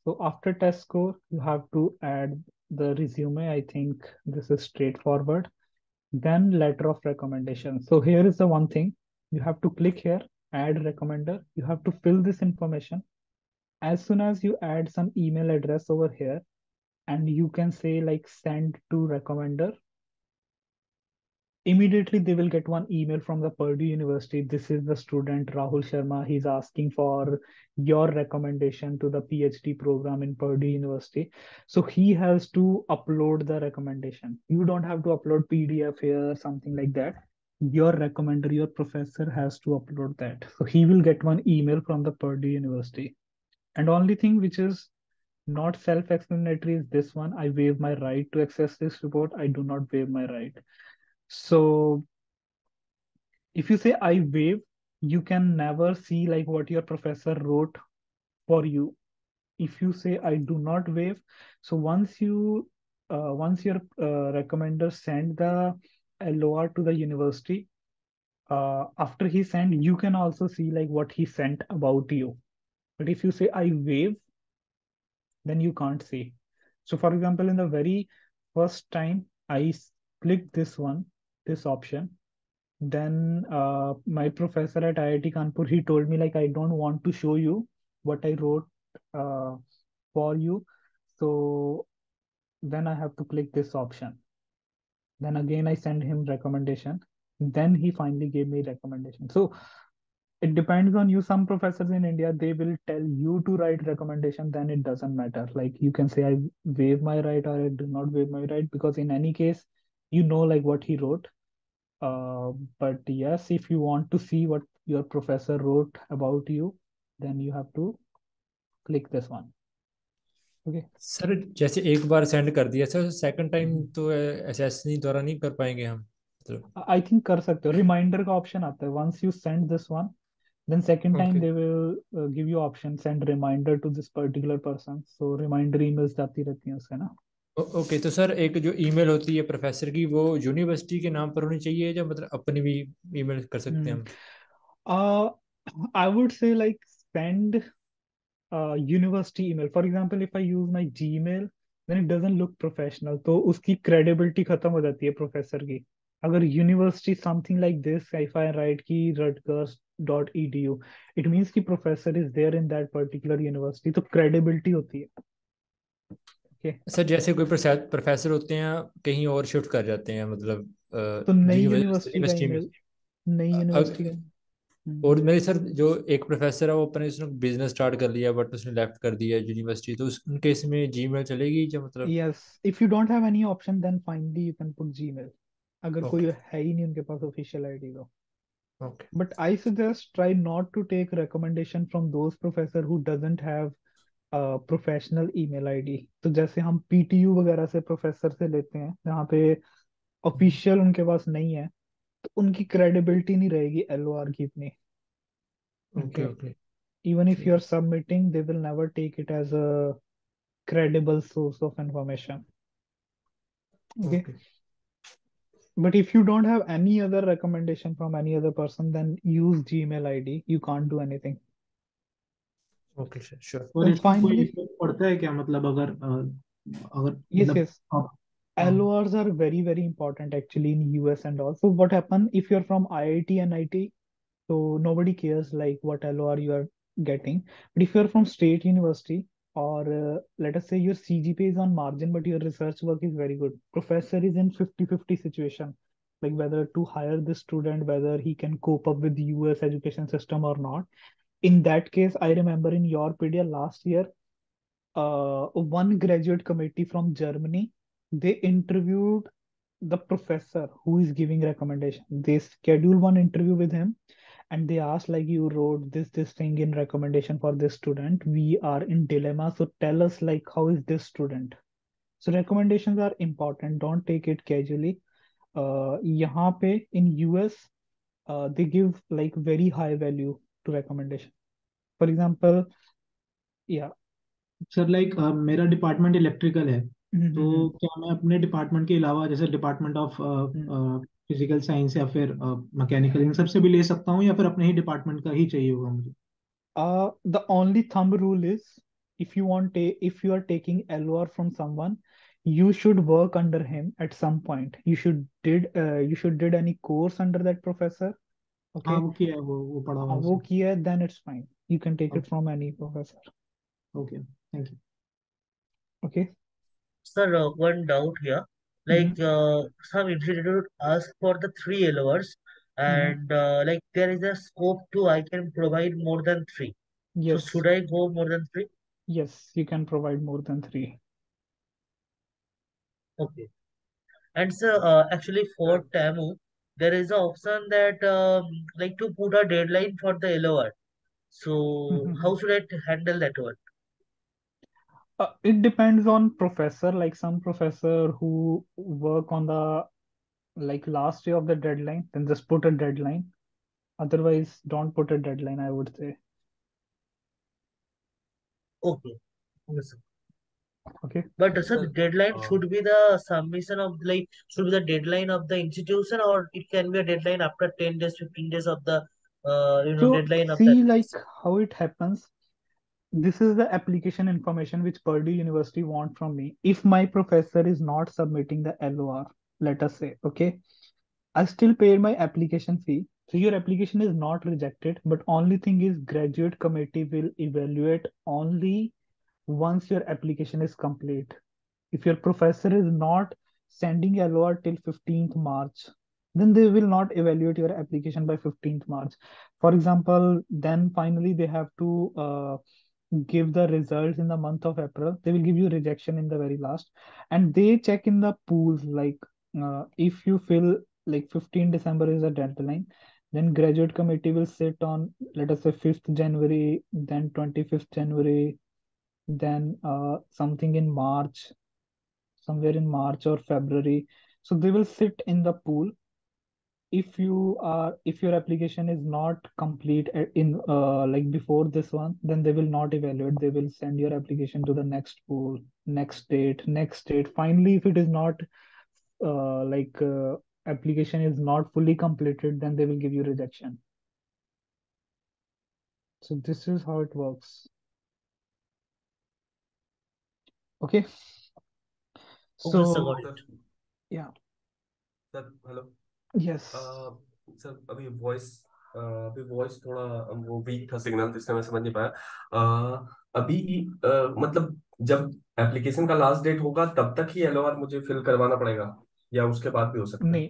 So after test score, you have to add the resume. I think this is straightforward. Then letter of recommendation. So here is the one thing. You have to click here, add recommender. You have to fill this information. as soon as you add some email address over here, and you can say like send to recommender, immediately they will get one email from the Purdue University. This is the student Rahul Sharma. He's asking for your recommendation to the PhD program in Purdue University. So he has to upload the recommendation. You don't have to upload P D F here or something like that. Your recommender, your professor has to upload that. So he will get one email from the Purdue University. And only thing which is not self-explanatory is this one. I waive my right to access this report. I do not waive my right. So if you say I waive, you can never see like what your professor wrote for you. If you say I do not waive, so once you uh, once your uh, recommender send the L O R to the university, uh, after he sent, you can also see like what he sent about you. But if you say I waive, then you can't see. So for example, in the very first time I clicked this one, this option, then uh, my professor at I I T Kanpur, he told me like, I don't want to show you what I wrote uh, for you. So then I have to click this option. Then again, I send him recommendation. Then he finally gave me recommendation. So it depends on you. Some professors in India, they will tell you to write recommendation. Then it doesn't matter. Like you can say I waive my right or I do not waive my right, because in any case, you know like what he wrote. Uh, but yes, if you want to see what your professor wrote about you, then you have to click this one. Okay. Sir, जैसे एक बार send कर दिया sir, second time तो access नहीं द्वारा नहीं कर पाएंगे हम. I think कर सकते हो. Reminder का option आता है. Once you send this one, then second time okay. They will uh, give you option send reminder to this particular person. So reminder emails जाती रहती हैं उसके ना. ओके तो सर एक जो ईमेल होती है प्रोफेसर की वो यूनिवर्सिटी के नाम पर होनी चाहिए या मतलब अपनी भी ईमेल कर सकते हैं हम? I would say like send university email. For example if I use my Gmail then it doesn't look professional, तो उसकी क्रेडिबिलिटी खत्म हो जाती है प्रोफेसर की. अगर university something like this if I write की Rutgers dot E D U, it means कि professor is there in that particular university, तो क्रेडिबिलिटी होती है. Okay. सर जैसे कोई प्रोफेसर होते हैं कहीं और शिफ्ट कर जाते हैं मतलब तो नई यूनिवर्सिटी में नई यूनिवर्सिटी और मेरे सर जो एक प्रोफेसर है वो अपने उसने बिजनेस स्टार्ट कर लिया बट उसने लेफ्ट कर दिया यूनिवर्सिटी, तो उस केस में जीमेल चलेगी जो मतलब? Yes, if you don't have any option then finally you can put Gmail, अगर कोई है ही नहीं उनके पास ऑफिशियल आईडी का. Okay but I suggest try not to take recommendation from those professor who doesn't have professional email ID. तो जैसे हम पीटीयू वगैरह से प्रोफेसर से लेते हैं जहाँ पे ऑफिशियल उनके पास नहीं है, तो उनकी क्रेडिबिलिटी नहीं रहेगी एलओआर की इतनी. Okay okay even if you are submitting they will never take it as a credible source of information. Okay but if you don't have any other recommendation from any other person then use Gmail ID, you can't do anything. Okay sir sure. और finally पढ़ता है क्या मतलब अगर अगर yes yes L O Rs are very very important actually in U S and all. So what happen if you are from I I T and N I T, so nobody cares like what L O R you are getting. But if you are from state university or uh, let us say your C G P A is on margin but your research work is very good, professor is in fifty fifty situation like whether to hire this student, whether he can cope up with the U S education system or not. In that case, I remember in YourPedia last year, uh, one graduate committee from Germany, they interviewed the professor who is giving recommendation. They scheduled one interview with him and they asked like, you wrote this, this thing in recommendation for this student. We are in dilemma. So tell us like, how is this student? So recommendations are important. Don't take it casually. Uh, yahan pe in U S, uh, they give like very high value to recommendation. For example, yeah. Sir, like uh, मेरा department electrical है, mm-hmm. तो क्या मैं अपने department के अलावा जैसे department of uh, uh, physical science या फिर uh, mechanical इन सब से भी ले सकता हूँ या फिर अपने ही department का ही चाहिए होगा मुझे? Uh, the only thumb rule is if you want a, if you are taking L O R from someone, you should work under him at some point. You should did uh, you should did any course under that professor. Okay. वो किया है वो वो पढ़ा हुआ है, वो किया है, then it's fine. You can take okay. it from any professor. Okay, thank you. Okay. Sir, uh, one doubt here. Like mm-hmm. uh, some institute ask for the three L Ors, and mm-hmm. uh, like there is a scope to I can provide more than three. Yes. So should I go more than three? Yes, you can provide more than three. Okay. And sir, uh, actually for TAMU, there is an option that um, like to put a deadline for the L O R. So mm-hmm. how should I handle that one? Uh, it depends on professor, like some professor who work on the like last day of the deadline, then just put a deadline. Otherwise, don't put a deadline, I would say. Okay. Yes. Okay. But uh, sir, the deadline uh, should be the submission of like should be the deadline of the institution, or it can be a deadline after ten days, fifteen days of the uh, you know so deadline of the. See like how it happens. This is the application information which Purdue University want from me. If my professor is not submitting the L O R, let us say, okay, I still pay my application fee. So your application is not rejected, but only thing is graduate committee will evaluate only once your application is complete. If your professor is not sending L O R till fifteenth March, then they will not evaluate your application by fifteenth March. For example, then finally they have to uh, give the results in the month of April. They will give you rejection in the very last, and they check in the pools. Like uh, if you feel like fifteenth December is a deadline, then graduate committee will sit on, let us say, fifth January, then twenty-fifth January, then uh, something in March, somewhere in March or February. So they will sit in the pool. If you are, if your application is not complete in uh, like before this one, then they will not evaluate. They will send your application to the next pool, next date, next date. Finally, if it is not uh, like uh, application is not fully completed, then they will give you rejection. So this is how it works. Okay. So yeah. Hello. Yes. Uh, sir, अभी voice uh, अभी voice थोड़ा वो weak था signal, जिससे मैं समझ नहीं पाया. Uh, अभी uh, मतलब जब application का last date होगा तब तक ही L O R मुझे fill करवाना पड़ेगा या उसके बाद भी हो सकता है? नहीं,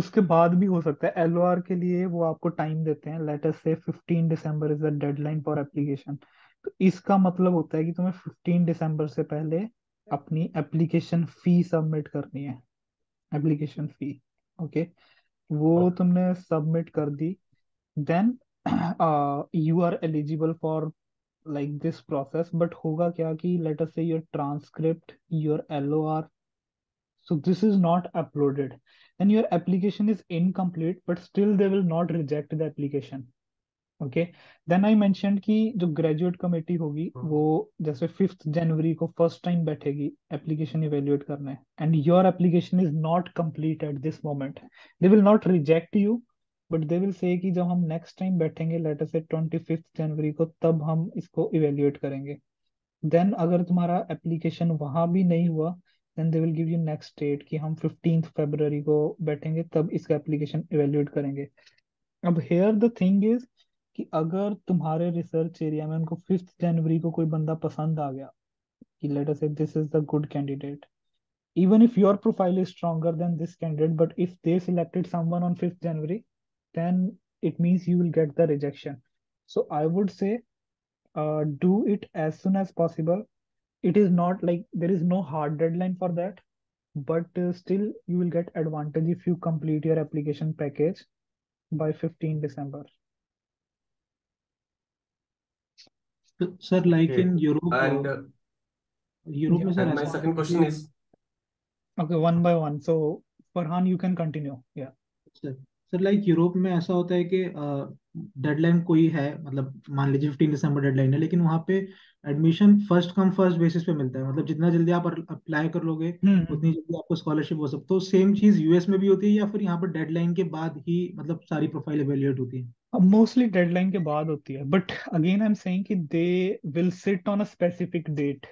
उसके बाद भी हो सकता है. L O R के लिए वो आपको time देते हैं. Let us say fifteenth December is the deadline for application. तो इसका मतलब होता है कि तुम्हें fifteenth December से पहले अपनी application fee submit करनी है. Application fee, okay. वो तुमने submit कर दी, then uh, you are eligible for like this process. But होगा क्या कि let us say your transcript, your L O R, so this is not uploaded, then your application is incomplete, but still they will not reject the application. Okay, then I mentioned कि जो graduate committee होगी वो जैसे fifth January को first time बैठेगी application evaluate करने, and your application is not complete at this moment. They will not reject you, but they will say कि जब हम next time बैठेंगे, let us say twenty-fifth January को, तब हम इसको evaluate करेंगे. Then अगर तुम्हारा application वहाँ भी नहीं हुआ, then they will give you next date कि हम fifteenth February को बैठेंगे, तब इसका application evaluate करेंगे. अब here the thing is कि अगर तुम्हारे रिसर्च एरिया में उनको fifth जनवरी को कोई बंदा पसंद आ गया कि let us say this is the good candidate, even if your profile is stronger than this candidate, but if they selected someone on fifth January, then it means you will get the rejection. So I would say uh, do it as soon as possible. It is not like there is no hard deadline for that, but uh, still you will get advantage if you complete your application package by fifteenth December. Sir, like okay. in Europe, and uh, Europe yeah, and my second question is okay, one by one. So Farhan, you can continue. Yeah. Sir, sir like Europe में ऐसा होता है कि deadline कोई है, मतलब मान लीजिए fifteenth December deadline है, लेकिन वहाँ पे admission first come first basis पे मिलता है, मतलब जितना जल्दी आप apply कर लोगे उतनी जल्दी आपको scholarship हो सकती है. तो same चीज U S में भी होती है या फिर यहाँ पे deadline के बाद ही मतलब सारी profile evaluate होती है? Mostly deadline के बाद होती है, but again I'm saying कि they will sit on a specific date.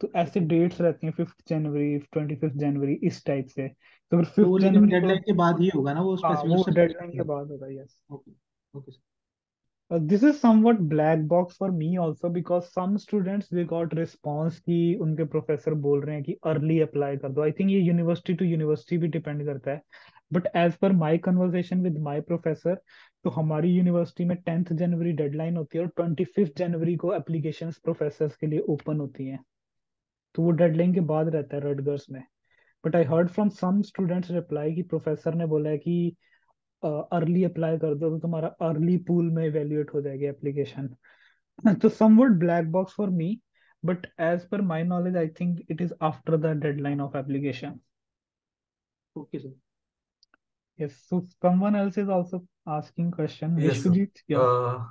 तो ऐसे dates रहती हैं fifth January, twenty-fifth January इस type से. तो फिर fifth January deadline के बाद ही होगा ना वो specific deadline के बाद होगा. Yes. Okay. Okay. Uh, this is somewhat black box for me also, because some students we got response कि उनके professor बोल रहे हैं कि early apply कर दो. I think ये university to university भी depend करता है. But as per my conversation with my professor, तो हमारी university में tenth जनवरी deadline होती है और twenty-fifth जनवरी को applications professors के लिए open होती हैं. तो वो deadline के बाद रहता है Rutgers में. But I heard from some students reply कि professor ने बोला है कि अर्ली अप्लाई कर दो तो तुम्हारा अर्ली पूल में इवेल्युएट हो जाएगी एप्लीकेशन. तो somewhat black box for me, but as per my knowledge I think it is after the deadline of application. Okay sir. Yes, so someone else is also asking question. Vishwajeet. Yeah.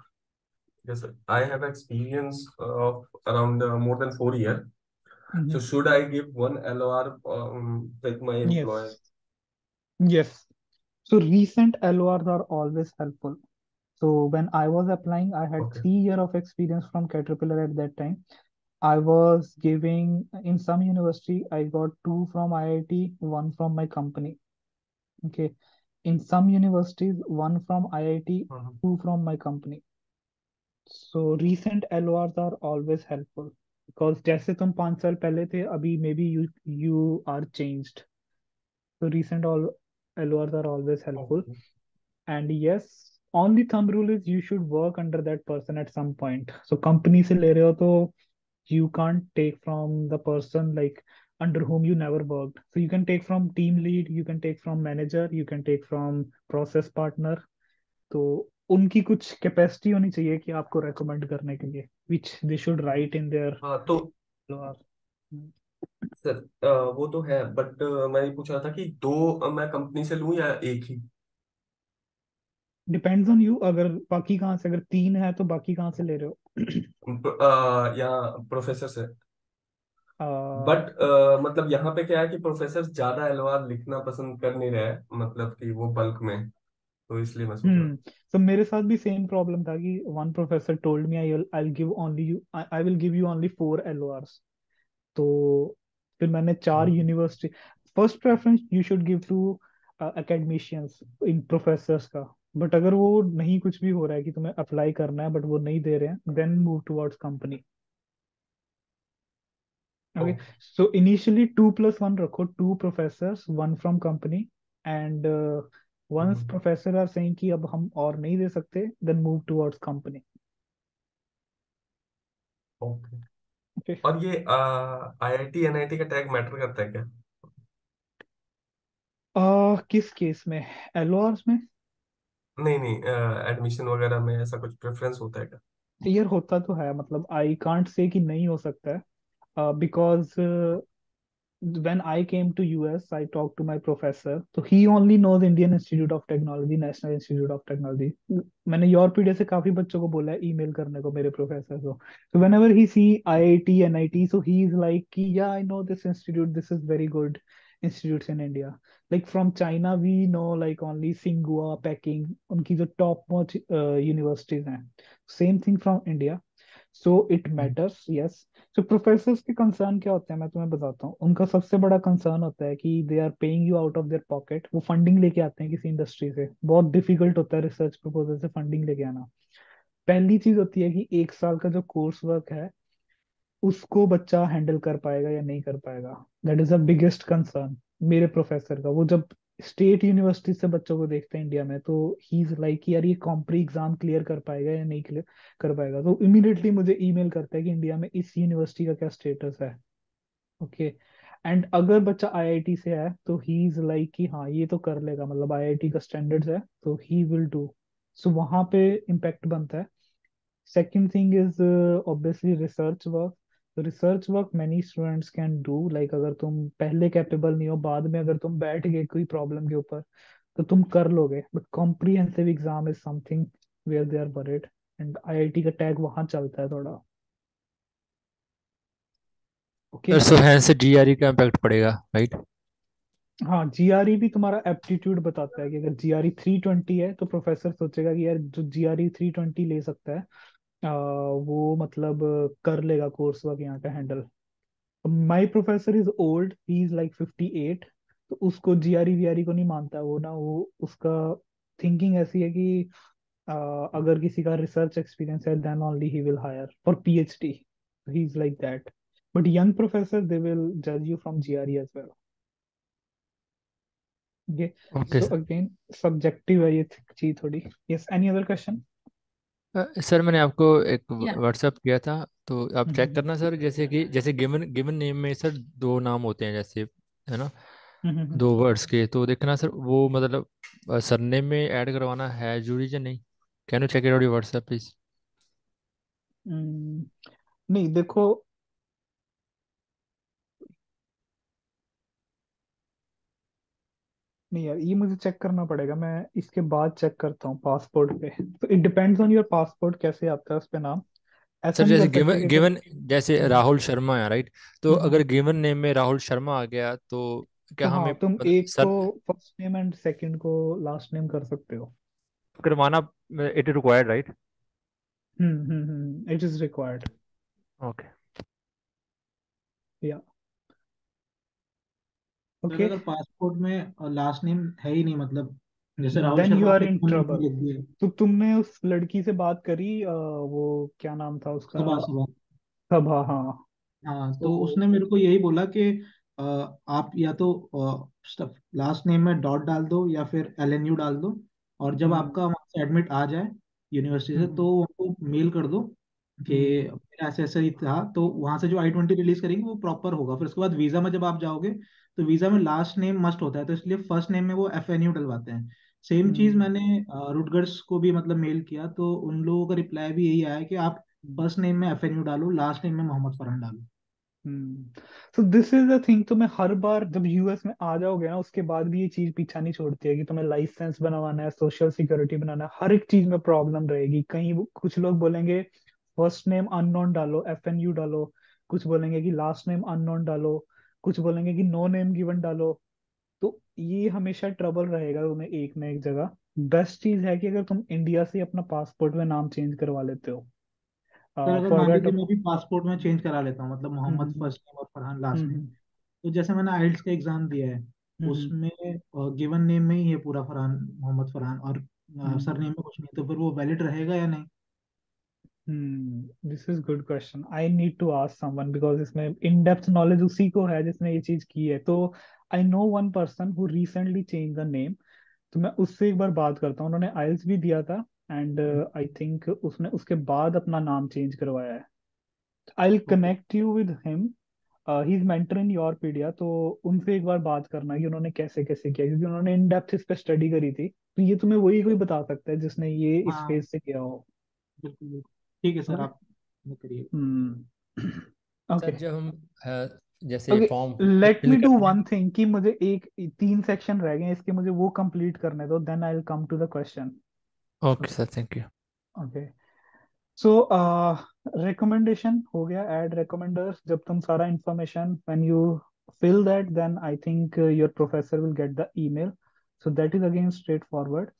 Yes sir, I have experience of around uh, more than four year. Mm-hmm. So should I give one L O R um, like my employer? Yes. Yes. So recent L O Rs are always helpful. So when I was applying, I had okay. three years of experience from Caterpillar at that time. I was giving, in some university, I got two from I I T, one from my company. Okay. In some universities, one from I I T, uh-huh. two from my company. So recent L O Rs are always helpful. Because jaise tum five saal pehle the, abhi maybe you, you are changed. So recent all L O Rs are always helpful. Okay. And yes, only thumb rule is you should work under that person at some point. So company se le rahe ho toh, you can't take from the person like under whom you never worked. So you can take from team lead, you can take from manager, you can take from process partner. So unki kuch capacity honi chahiye ki aapko recommend karne ke liye, which they should write in their ah, toh... L O R. Hmm. Sir uh, वो तो है, but uh, मैं पूछ रहा था कि दो मैं कंपनी से लूं या एक ही? Depends on you. अगर बाकी कहां से, अगर तीन है तो बाकी कहां से ले रहे हो? uh, या प्रोफेसर से. बट uh, uh, मतलब यहाँ पे क्या है कि प्रोफेसर ज्यादा एलओआर लिखना पसंद कर नहीं रहे, मतलब कि वो बल्क में, तो इसलिए मैं सोच रहा हूं. सो मेरे साथ भी सेम प्रॉब्लम था कि one professor told me I will give only you I will give you only four LORs. तो फिर मैंने चार university, first preference you should give to academicians in professors का, बट अगर वो नहीं कुछ भी हो रहा है कि तुम्हें अप्लाई करना है बट वो नहीं दे रहे हैं, then move towards company. Okay, so initially two plus one रखो, two professors one from company, and once professor are saying कि अब हम और नहीं दे सकते, then move towards company. Okay. Okay. और ये आईआईटी एनआईटी का टैग मैटर करता है क्या? uh, किस केस में? एलओआर में? नहीं नहीं, एडमिशन वगैरह में ऐसा कुछ प्रेफरेंस होता है क्या? यार होता तो है, मतलब आई कांट से कि नहीं हो सकता है, because when I came to US I talk to my professor, तो he only knows Indian Institute of Technology, National Institute of Technology. मैंने YourPedia से काफी बच्चों को बोला है ईमेल करने को मेरे प्रोफेसर को. So whenever he see IIT NIT, so he is like कि yeah I know this institute, this is very good institutes in India. Like from China we know like only सिंघुआ, Peking, उनकी जो top most universities हैं. Same thing from India. So it matters, yes. So professors के concern क्या होते हैं मैं तुम्हें बताता हूँ. उनका सबसे बड़ा concern होता है कि they are paying you out of their pocket. वो funding लेके आते हैं किसी industry से, बहुत difficult होता है research proposal से funding लेके आना. पहली चीज होती है कि एक साल का जो course work है उसको बच्चा handle कर पाएगा या नहीं कर पाएगा. That is the biggest concern मेरे professor का. वो जब स्टेट यूनिवर्सिटी से बच्चों को देखते हैं इंडिया में, तो ही इज लाइक यार ये कॉम्प्री एग्जाम क्लियर कर पाएगा या नहीं क्लियर कर पाएगा. तो इमीडिएटली मुझे ईमेल करता है कि इंडिया में इस यूनिवर्सिटी का क्या स्टेटस है. ओके, एंड अगर बच्चा आईआईटी से है तो ही इज लाइक कि हाँ ये तो कर लेगा, मतलब आईआईटी का स्टैंडर्ड्स है तो ही विल डू. सो वहां पे इम्पैक्ट बनता है. Second thing is obviously research work. Research work many students can do, like अगर तुम पहले कैपेबल नहीं हो, बाद में अगर तुम बैठ गए कोई प्रॉब्लम के ऊपर तो तुम कर लोगे. But comprehensive exam is something where they are worried, and IIT का टैग वहां चलता है थोड़ा. ओके, सो हैंस जीआरई का इंपैक्ट पड़ेगा, राइट? हाँ, जीआरई भी तुम्हारा एप्टीट्यूड बताता है कि अगर जीआरई तीन सौ बीस है तो प्रोफेसर सोचेगा कि यार जो जीआरई तीन सौ बीस ले सकता है Uh, वो मतलब कर लेगा कोर्स वर्क यहाँ का handle. My professor is old, he is like fifty eight, तो उसको जीआरई वीआरई को नहीं मानता वो ना. वो उसका थिंकिंग ऐसी है कि uh, agar kisi ka research experience hai, then only he will hire for PhD. He's like that. But young professors, they will judge you from G R E as well. Okay. Okay. So again, subjective है ये चीज थोड़ी. Yes. Any other question? Sir मैंने आपको एक WhatsApp किया था तो आप चेक करना सर जैसे कि जैसे गिवन गिवन नेम में सर दो नाम होते हैं जैसे है ना दो वर्ड्स के तो देखना सर वो मतलब सरनेम में ऐड करवाना है जरूरी या नहीं can you check it out your WhatsApp please नहीं देखो नहीं यार ये मुझे चेक करना पड़ेगा मैं इसके बाद चेक करता हूँ पासपोर्ट पे तो it depends on your passport कैसे आपका है उस पे नाम ऐसा सर जैसे गिवन गिवन जैसे राहुल शर्मा है राइट तो अगर गिवन नेम में राहुल शर्मा आ गया तो क्या तो हमें हाँ, तुम मतलब एक सर... को फर्स्ट नेम एंड सेकंड को लास्ट नेम कर सकते हो करवाना it is required right hmm hmm it is required okay या Okay. अगर पासपोर्ट में लास्ट नेम है ही नहीं मतलब जैसे Rahul Sharma you are in trouble. तो तुमने उस लड़की से बात करी वो क्या नाम था उसका सभा सभा सभा हाँ हाँ तो, तो उसने मेरे को यही बोला कि आप या तो लास्ट नेम में डॉट डाल दो या फिर एल एन यू डाल दो और जब आपका एडमिट आ जाए यूनिवर्सिटी से तो उनको मेल कर दो कि ऐसे ऐसे ही था तो वहां से जो आई ट्वेंटी रिलीज करेंगे वो प्रॉपर होगा फिर उसके बाद वीजा में जब आप जाओगे तो वीजा में लास्ट नेम मस्ट होता है तो इसलिए फर्स्ट नेम में वो एफएनयू डलवाते हैं सेम चीज मैंने रुटगर्स को भी मतलब मेल किया तो उन लोगों का रिप्लाई भी यही आया कि आप बस नेम में एफएनयू डालो लास्ट नेम में मोहम्मद फरहान डालो so this is the thing तुम्हें हर बार जब यूएस में आ जाओगे ना उसके बाद भी ये चीज पीछा नहीं छोड़ती है कि तुम्हें लाइसेंस बनवाना है सोशल सिक्योरिटी बनाना है हर एक चीज में प्रॉब्लम रहेगी कहीं कुछ लोग बोलेंगे फर्स्ट नेम अननोन डालो एफएनयू डालो कुछ बोलेंगे कि लास्ट नेम अननोन डालो कुछ बोलेंगे कि नो नेम गिवन डालो तो ये हमेशा ट्रबल रहेगा तुम्हें एक ना एक जगह बेस्ट चीज है कि अगर तुम इंडिया से अपना पासपोर्ट में नाम चेंज करवा लेते हो तो uh, अगर मान लीजिए मैं भी पासपोर्ट में चेंज करा लेता हूँ मतलब मोहम्मद फर्स्ट नेम और फरहान लास्ट नेम तो जैसे मैंने आईएलटीएस का एग्जाम दिया है उसमें गिवन नेम में ही है पूरा फरहान मोहम्मद फरहान और सरनेम में कुछ नहीं तो फिर वो वैलिड रहेगा या नहीं hmm this is good question I need to ask someone because इसमें इन डेप्थ नॉलेज उसी को है जिसने ये चीज की है तो I know one person who recently change the name तो मैं उससे एक बार बात करता हूँ उन्होंने आईएलटीएस भी दिया था एंड आई थिंक उसने उसके बाद अपना नाम चेंज करवाया है I will connect you with him he is mentor in YourPedia तो उनसे एक बार बात करना कि उन्होंने कैसे कैसे किया क्योंकि उन्होंने इन डेप्थ इस पर स्टडी करी थी तो ये तुम्हें वही कोई बता सकता है जिसने ये इस फेज से किया हो बिल्कुल ठीक है सर आप करिए ओके जब हम जैसे form let me do one thing कि मुझे एक तीन सेक्शन रह गए इसके मुझे वो कंप्लीट करने दो then I will come to the question okay sir thank you okay so recommendation हो गया ऐड रिकमेंडर्स जब तुम सारा information when you fill that then I think your professor will get the email so that is again straightforward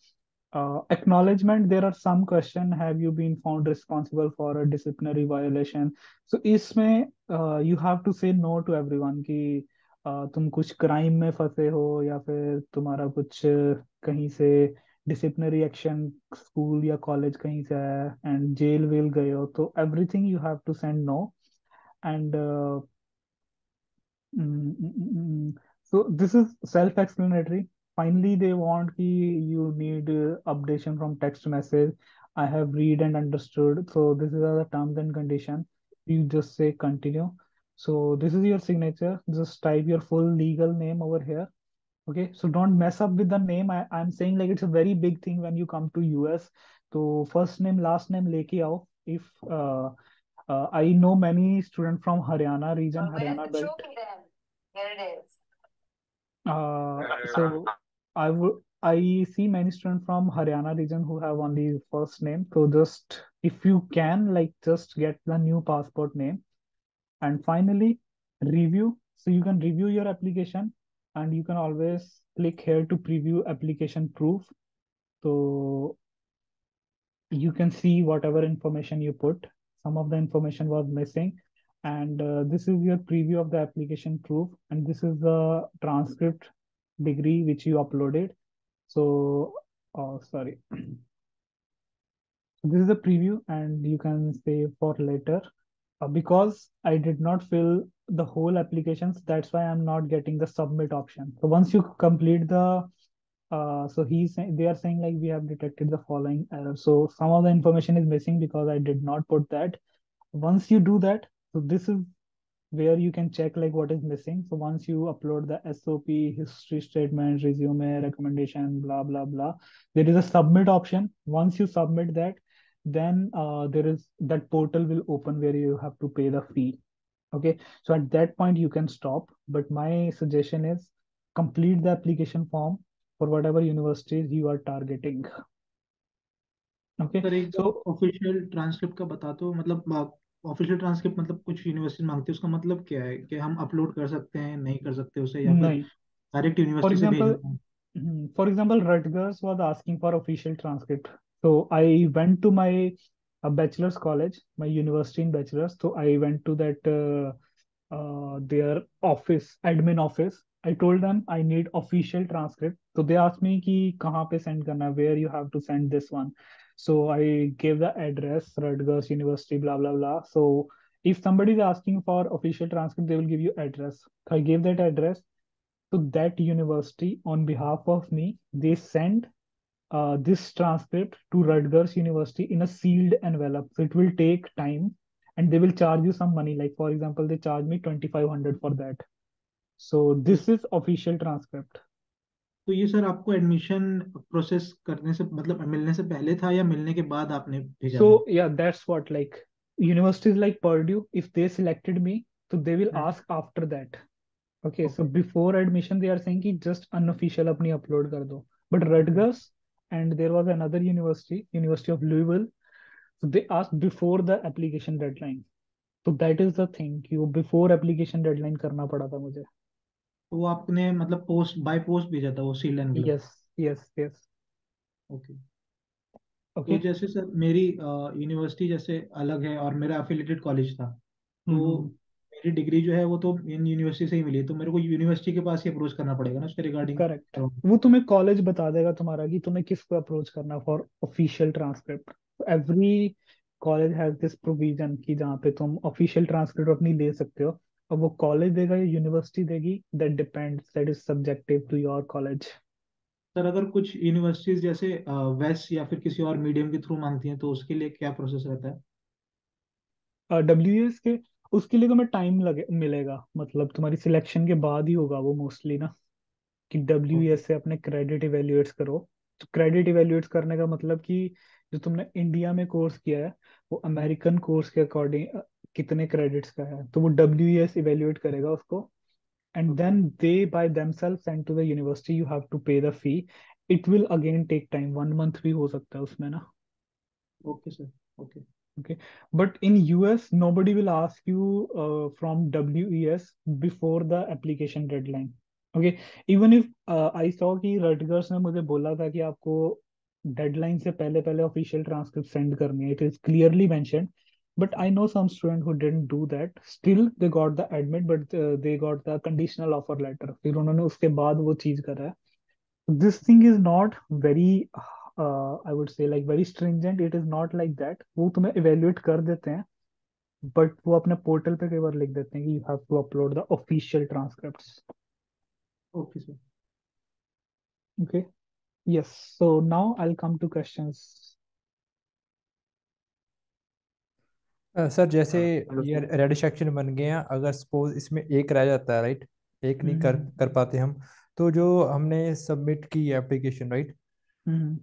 Uh, acknowledgement there are some question have you been found responsible for a disciplinary violation so इसमें uh, you have to say no to everyone कि uh, तुम कुछ crime में फंसे हो या फिर तुम्हारा कुछ कहीं से disciplinary action school या college कहीं से है and jail will गए हो तो everything you have to send no and uh, mm, mm, mm. so this is self-explanatory Finally, they want ki you need uh, updation from text message. I have read and understood. So this is the terms and condition. You just say continue. So this is your signature. Just type your full legal name over here. Okay. So don't mess up with the name. I I'm saying like it's a very big thing when you come to U S. So first name, last name, leke aao. If uh, uh, I know many students from Haryana region, oh, Haryana belt. Here it is. Uh, so. I would I see many students from Haryana region who have only first name. So just if you can, like just get the new passport name. And finally, review. So you can review your application, and you can always click here to preview application proof. So you can see whatever information you put. Some of the information was missing. And uh, this is your preview of the application proof. And this is the transcript. Degree which you uploaded so oh sorry this is a preview and you can save for later. Uh, because I did not fill the whole applications, that's why I'm not getting the submit option. So once you complete the, uh, so he's they are saying like we have detected the following error. So some of the information is missing because I did not put that. Once you do that, so this is where you can check like what is missing. So once you upload the S O P, history statement, resume, recommendation, blah, blah, blah, there is a submit option. Once you submit that, then uh, there is that portal will open where you have to pay the fee. Okay, so at that point you can stop. But my suggestion is complete the application form for whatever universities you are targeting. Okay. Sir, ek so official transcript ka bata do, matlab official transcript matlab kuch university mangte hai, uska matlab kya hai ki hum upload kar sakte hain, nahi kar sakte usse, ya fir direct university se bhej rahe hain. For example, Rutgers was asking for official transcript. So I went to my uh, bachelor's college, my university in bachelor's. So I went to that uh, uh, their office, admin office. I told them I need official transcript. So they asked me ki kahan pe send karna, where you have to send this one. So I gave the address, Rutgers University, blah, blah, blah. So if somebody is asking for official transcript, they will give you address. I gave that address to that university on behalf of me. They sent Uh, this transcript to Rutgers University in a sealed envelope. So it will take time and they will charge you some money. Like for example, they charge me twenty-five hundred for that. So this is official transcript. So ये sir आपको admission process करने से मतलब मिलने से पहले था या मिलने के बाद आपने भेजा? So yeah, that's what like universities like Purdue, if they selected me, so they will yeah. ask after that. Okay, okay, so before admission they are saying कि just unofficial अपनी upload कर दो. But Rutgers and there was another university, University of Louisville. So they asked before the application deadline. So that is the thing. You before application deadline करना पड़ा था मुझे. वो आपने मतलब post by post भेजा था वो seal and envelope. Yes, yes, yes. Okay. Okay. तो जैसे सर मेरी university जैसे अलग है और मेरा affiliated college था. तो मेरी degree जो है वो तो इन university से ही मिली है, तो मेरे को university के पास ही अप्रोच करना पड़ेगा ना उसके रिगार्डिंग? करेक्ट. वो तुम्हें कॉलेज बता देगा तुम्हारा कि तुम्हें किसको अप्रोच करना for official transcript. Every college has this provision कि जहाँ पे तुम ऑफिशियल ट्रांसक्रिप्ट अपनी ले सकते हो. अब वो कॉलेज देगा या यूनिवर्सिटी देगी, that depends, that is subjective to your college. Sir अगर कुछ यूनिवर्सिटीज जैसे वेस्ट या फिर किसी और मीडियम के थ्रू मांगती हैं तो उसके लिए क्या प्रोसेस रहता है? डब्ल्यूएस के उसके लिए तो मैं टाइम लगे मिलेगा, मतलब तुम्हारी सिलेक्शन के बाद ही होगा वो मोस्टली ना, कि डब्ल्यू ई एस से अपने क्रेडिट इवेल्युएट्स करो. क्रेडिट इवेल्युएट्स करने का मतलब कि जो तुमने इंडिया में कोर्स किया है वो अमेरिकन कोर्स के अकॉर्डिंग कितने क्रेडिट्स का है, तो वो डब्ल्यू ई एस इवेल्युएट करेगा उसको. And then they by themselves send to the university, you have to pay the fee. It will again take time, one month भी हो सकता है उसमें ना. Okay sir, okay. Okay, but in U S, nobody will ask you uh, from W E S before the application deadline. Okay, even if uh, I saw कि Rutgers ने मुझे बोला था कि आपको deadline से पहले पहले official transcript send करनी है, it is clearly mentioned. But I know some student who didn't do that. Still, they got the admit, but uh, they got the conditional offer letter. फिर उन्होंने उसके बाद वो चीज करा है. This thing is not very Uh, I would say like very stringent. It is not like that. वो तुम्हें evaluate कर देते हैं, but वो अपने portal पे कई बार लिख देते हैं कि you have to upload the official transcripts. Okay, sir. Okay. Yes. So now I'll come to questions. Uh, sir, जैसे ये रेडिश एक्शन बन गए हैं, अगर suppose इसमें एक रह जाता है, right? एक नहीं कर कर पाते हम, तो जो हमने submit की application, right? हम्म.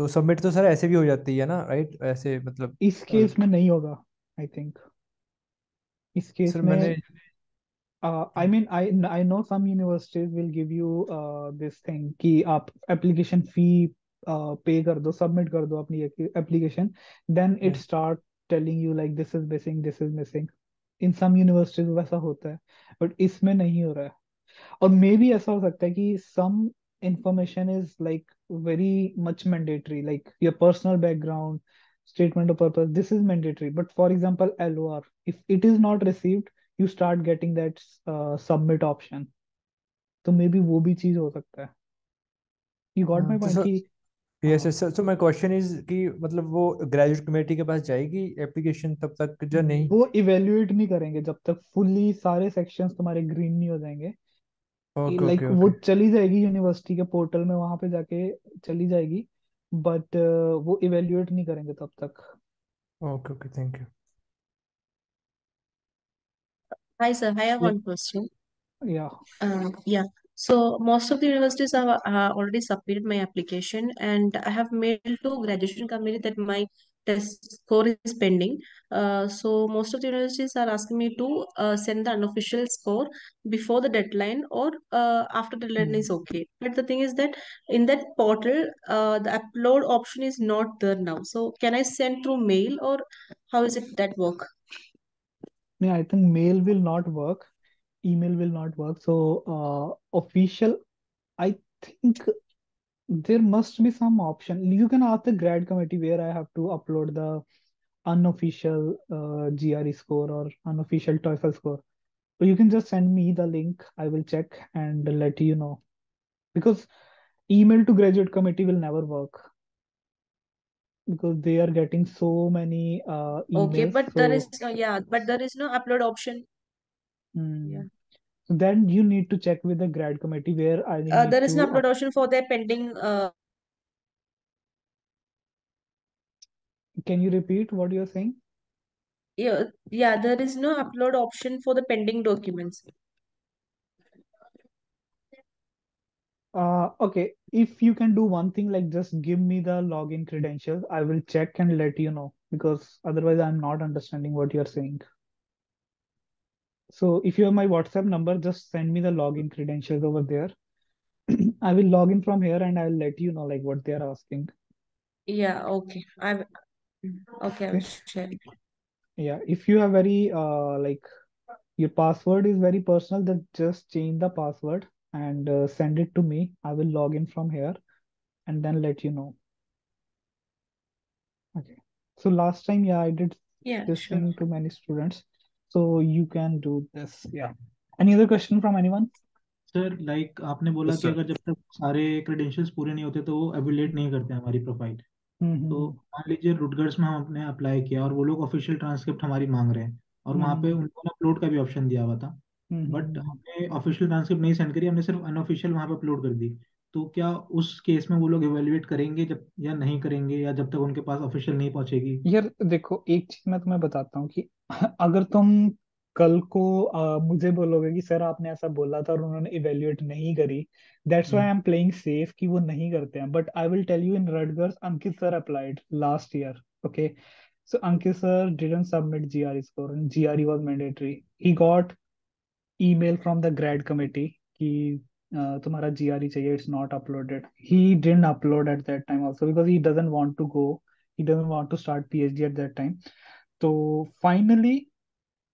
तो सबमिट तो सर ऐसे भी हो जाती है ना, राइट? ऐसे मतलब इस केस में नहीं होगा, आई थिंक. इस केस में I mean I I know some universities will give you this thing कि आप एप्लीकेशन फी पे कर दो, सबमिट कर दो अपनी application, then it start telling you like this is missing, this is missing. In some universities वैसा होता है, बट इसमें नहीं हो रहा है. और मे बी ऐसा हो सकता है कि सम information is like very much mandatory, like your personal background, statement of purpose, this is mandatory. But for example, L O R, if it is not received, you start getting that uh, submit option. So maybe wo bhi cheez ho sakta hai. You got uh, my point? So, Yes, yes, sir. So my question is कि मतलब वो graduate committee के पास जाएगी application तब तक जो नहीं वो इवैल्यूएट नहीं करेंगे जब तक फुली सारे सेक्शंस तुम्हारे ग्रीन नहीं हो जाएंगे लाइक like, वो चली जाएगी यूनिवर्सिटी के पोर्टल में वहां पे जाके चली जाएगी बट uh, वो इवैल्यूएट नहीं करेंगे तब तक. Okay okay thank you. Hi sir, I have one question. Yeah. Uh, yeah. So most of the universities have uh, already submitted my application, and I have mailed to graduation committee that my test score is pending. Uh, so most of the universities are asking me to uh, send the unofficial score before the deadline or uh, after the deadline mm. is okay. But the thing is that in that portal, uh, the upload option is not there now. So can I send through mail, or how is it that work? Yeah, I think mail will not work. Email will not work. So uh, official, I think there must be some option. You can ask the grad committee where I have to upload the unofficial uh, G R E score or unofficial TOEFL score. So you can just send me the link. I will check and let you know. Because email to graduate committee will never work. Because they are getting so many uh, emails. Okay, but so... there is no, yeah, but there is no upload option. Mm. Yeah. So then you need to check with the grad committee where I uh, there is to... no upload option for their pending. Uh... Can you repeat what you are saying? Yeah, yeah, there is no upload option for the pending documents. Uh, okay, if you can do one thing, like just give me the login credentials, I will check and let you know, because otherwise I'm not understanding what you're saying. So if you have my WhatsApp number, just send me the login credentials over there. I will log in from here and I'll let you know like what they're asking. Yeah, okay. I've okay, I will share. Yeah, if you have very uh like your password is very personal, then just change the password and uh, send it to me. I will log in from here and then let you know. Okay. So last time, yeah, I did yeah, this sure. thing to many students. So you can do this. Yeah. Any other question from anyone? Sir, like आपने बोला yes, कि अगर जब तक सारे credentials पूरे नहीं होते तो वो evaluate नहीं करते हमारी profile. तो मान लीजिए Rutgers में हम अपने apply किया और वो लोग official transcript हमारी मांग रहे हैं और वहाँ पे उन्होंने upload का भी option दिया हुआ था. बट हमने ऑफिशियल ट्रांसक्रिप्ट नहीं सेंड करी, हमने सिर्फ अनऑफिशियल वहां पर अपलोड कर दी. तो क्या उस केस में वो लोग इवैल्यूएट करेंगे जब या नहीं करेंगे या जब तक उनके पास ऑफिशियल नहीं पहुंचेगी? यार देखो, एक चीज मैं तुम्हें बताता हूँ कि अगर तुम कल को आ, मुझे बोलोगे कि सर आपने ऐसा बोला था और उन्होंने इवैल्यूएट नहीं करी, that's why I am playing safe कि वो नहीं करते हैं. But I will tell you, in Rutgers Ankit sir applied last year. Okay, so Ankit sir didn't submit GRE score and GRE was mandatory. He got email from the grad committee ki uh, tumhara G R E chahiye, it's not uploaded. He didn't upload at that time also because he doesn't want to go. He doesn't want to start PhD at that time. So finally,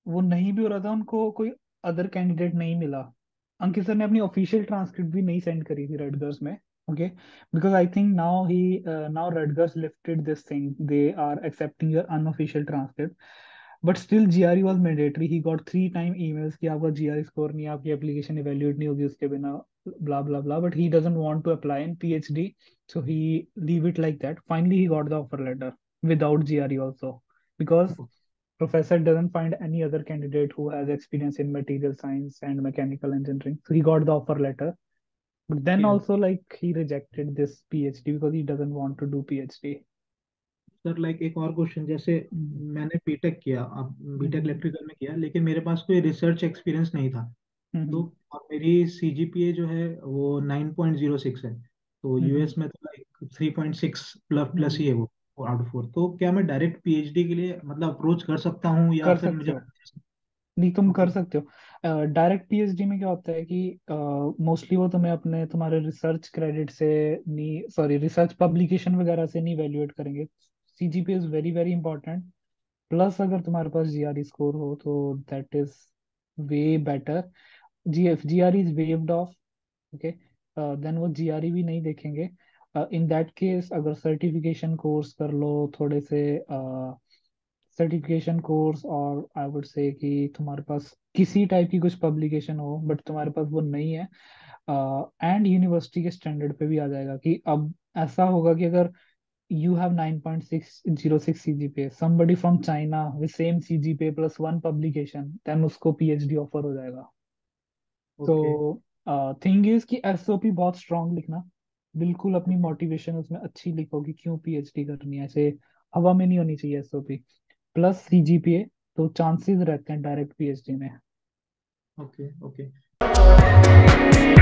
वो नहीं भी हो रहा था, उनको कोई other candidate नहीं मिला. अंकित सर ने अपनी official transcript भी नहीं send करी थी Rutgers में. Okay, because I think now he uh, now Rutgers lifted this thing. They are accepting your unofficial transcript. But still GRE was mandatory. He got three time emails कि आपका GRE score नहीं, आपकी application evaluate नहीं होगी उसके बिना, blah blah blah. But he doesn't want to apply in PhD, so he leave it like that. Finally he got the offer letter without GRE also because professor doesn't find any other candidate who has experience in material science and mechanical engineering. So he got the offer letter, but then also like he rejected this PhD because he doesn't want to do PhD. Sir like एक और question, जैसे मैंने BTech किया, अब BTech electrical में किया, लेकिन मेरे पास कोई रिसर्च एक्सपीरियंस नहीं था. तो और मेरी सीजीपीए जो है वो नाइन पॉइंट ज़ीरो सिक्स है, तो यूएस में तो like three point six plus plus ही है वो आउट ऑफ फोर. तो क्या मैं डायरेक्ट पीएचडी के लिए मतलब अप्रोच कर सकता हूँ या फिर मुझे नहीं? तुम कर सकते हो डायरेक्ट पीएचडी में. क्या होता है कि मोस्टली uh, वो तुम्हें अपने तुम्हारे रिसर्च क्रेडिट से नहीं, सॉरी रिसर्च पब्लिकेशन वगैरह से नहीं इवैल्यूएट करेंगे. C G P A is very very important. Plus अगर तुम्हारे पास G R E score हो तो that is way better. G F G R E is waived off. Okay, then वो G R E भी नहीं देखेंगे. In that case अगर certification course कर लो थोड़े से certification course, और I would say कि तुम्हारे पास किसी type की कुछ publication हो but तुम्हारे पास वो नहीं है, and university के standard पे भी आ जाएगा कि अब ऐसा होगा कि अगर you have nine point six zero six C G P A, somebody from China with same C G P A plus one publication, then उसको P H D offer हो जाएगा. Okay. So uh, thing is कि S O P बहुत strong लिखना, बिल्कुल अपनी motivation उसमें अच्छी लिखोगी क्यों P H D करनी है, ऐसे हवा में नहीं होनी चाहिए S O P. Plus C G P A तो chances रहते हैं direct P H D में. Okay, okay.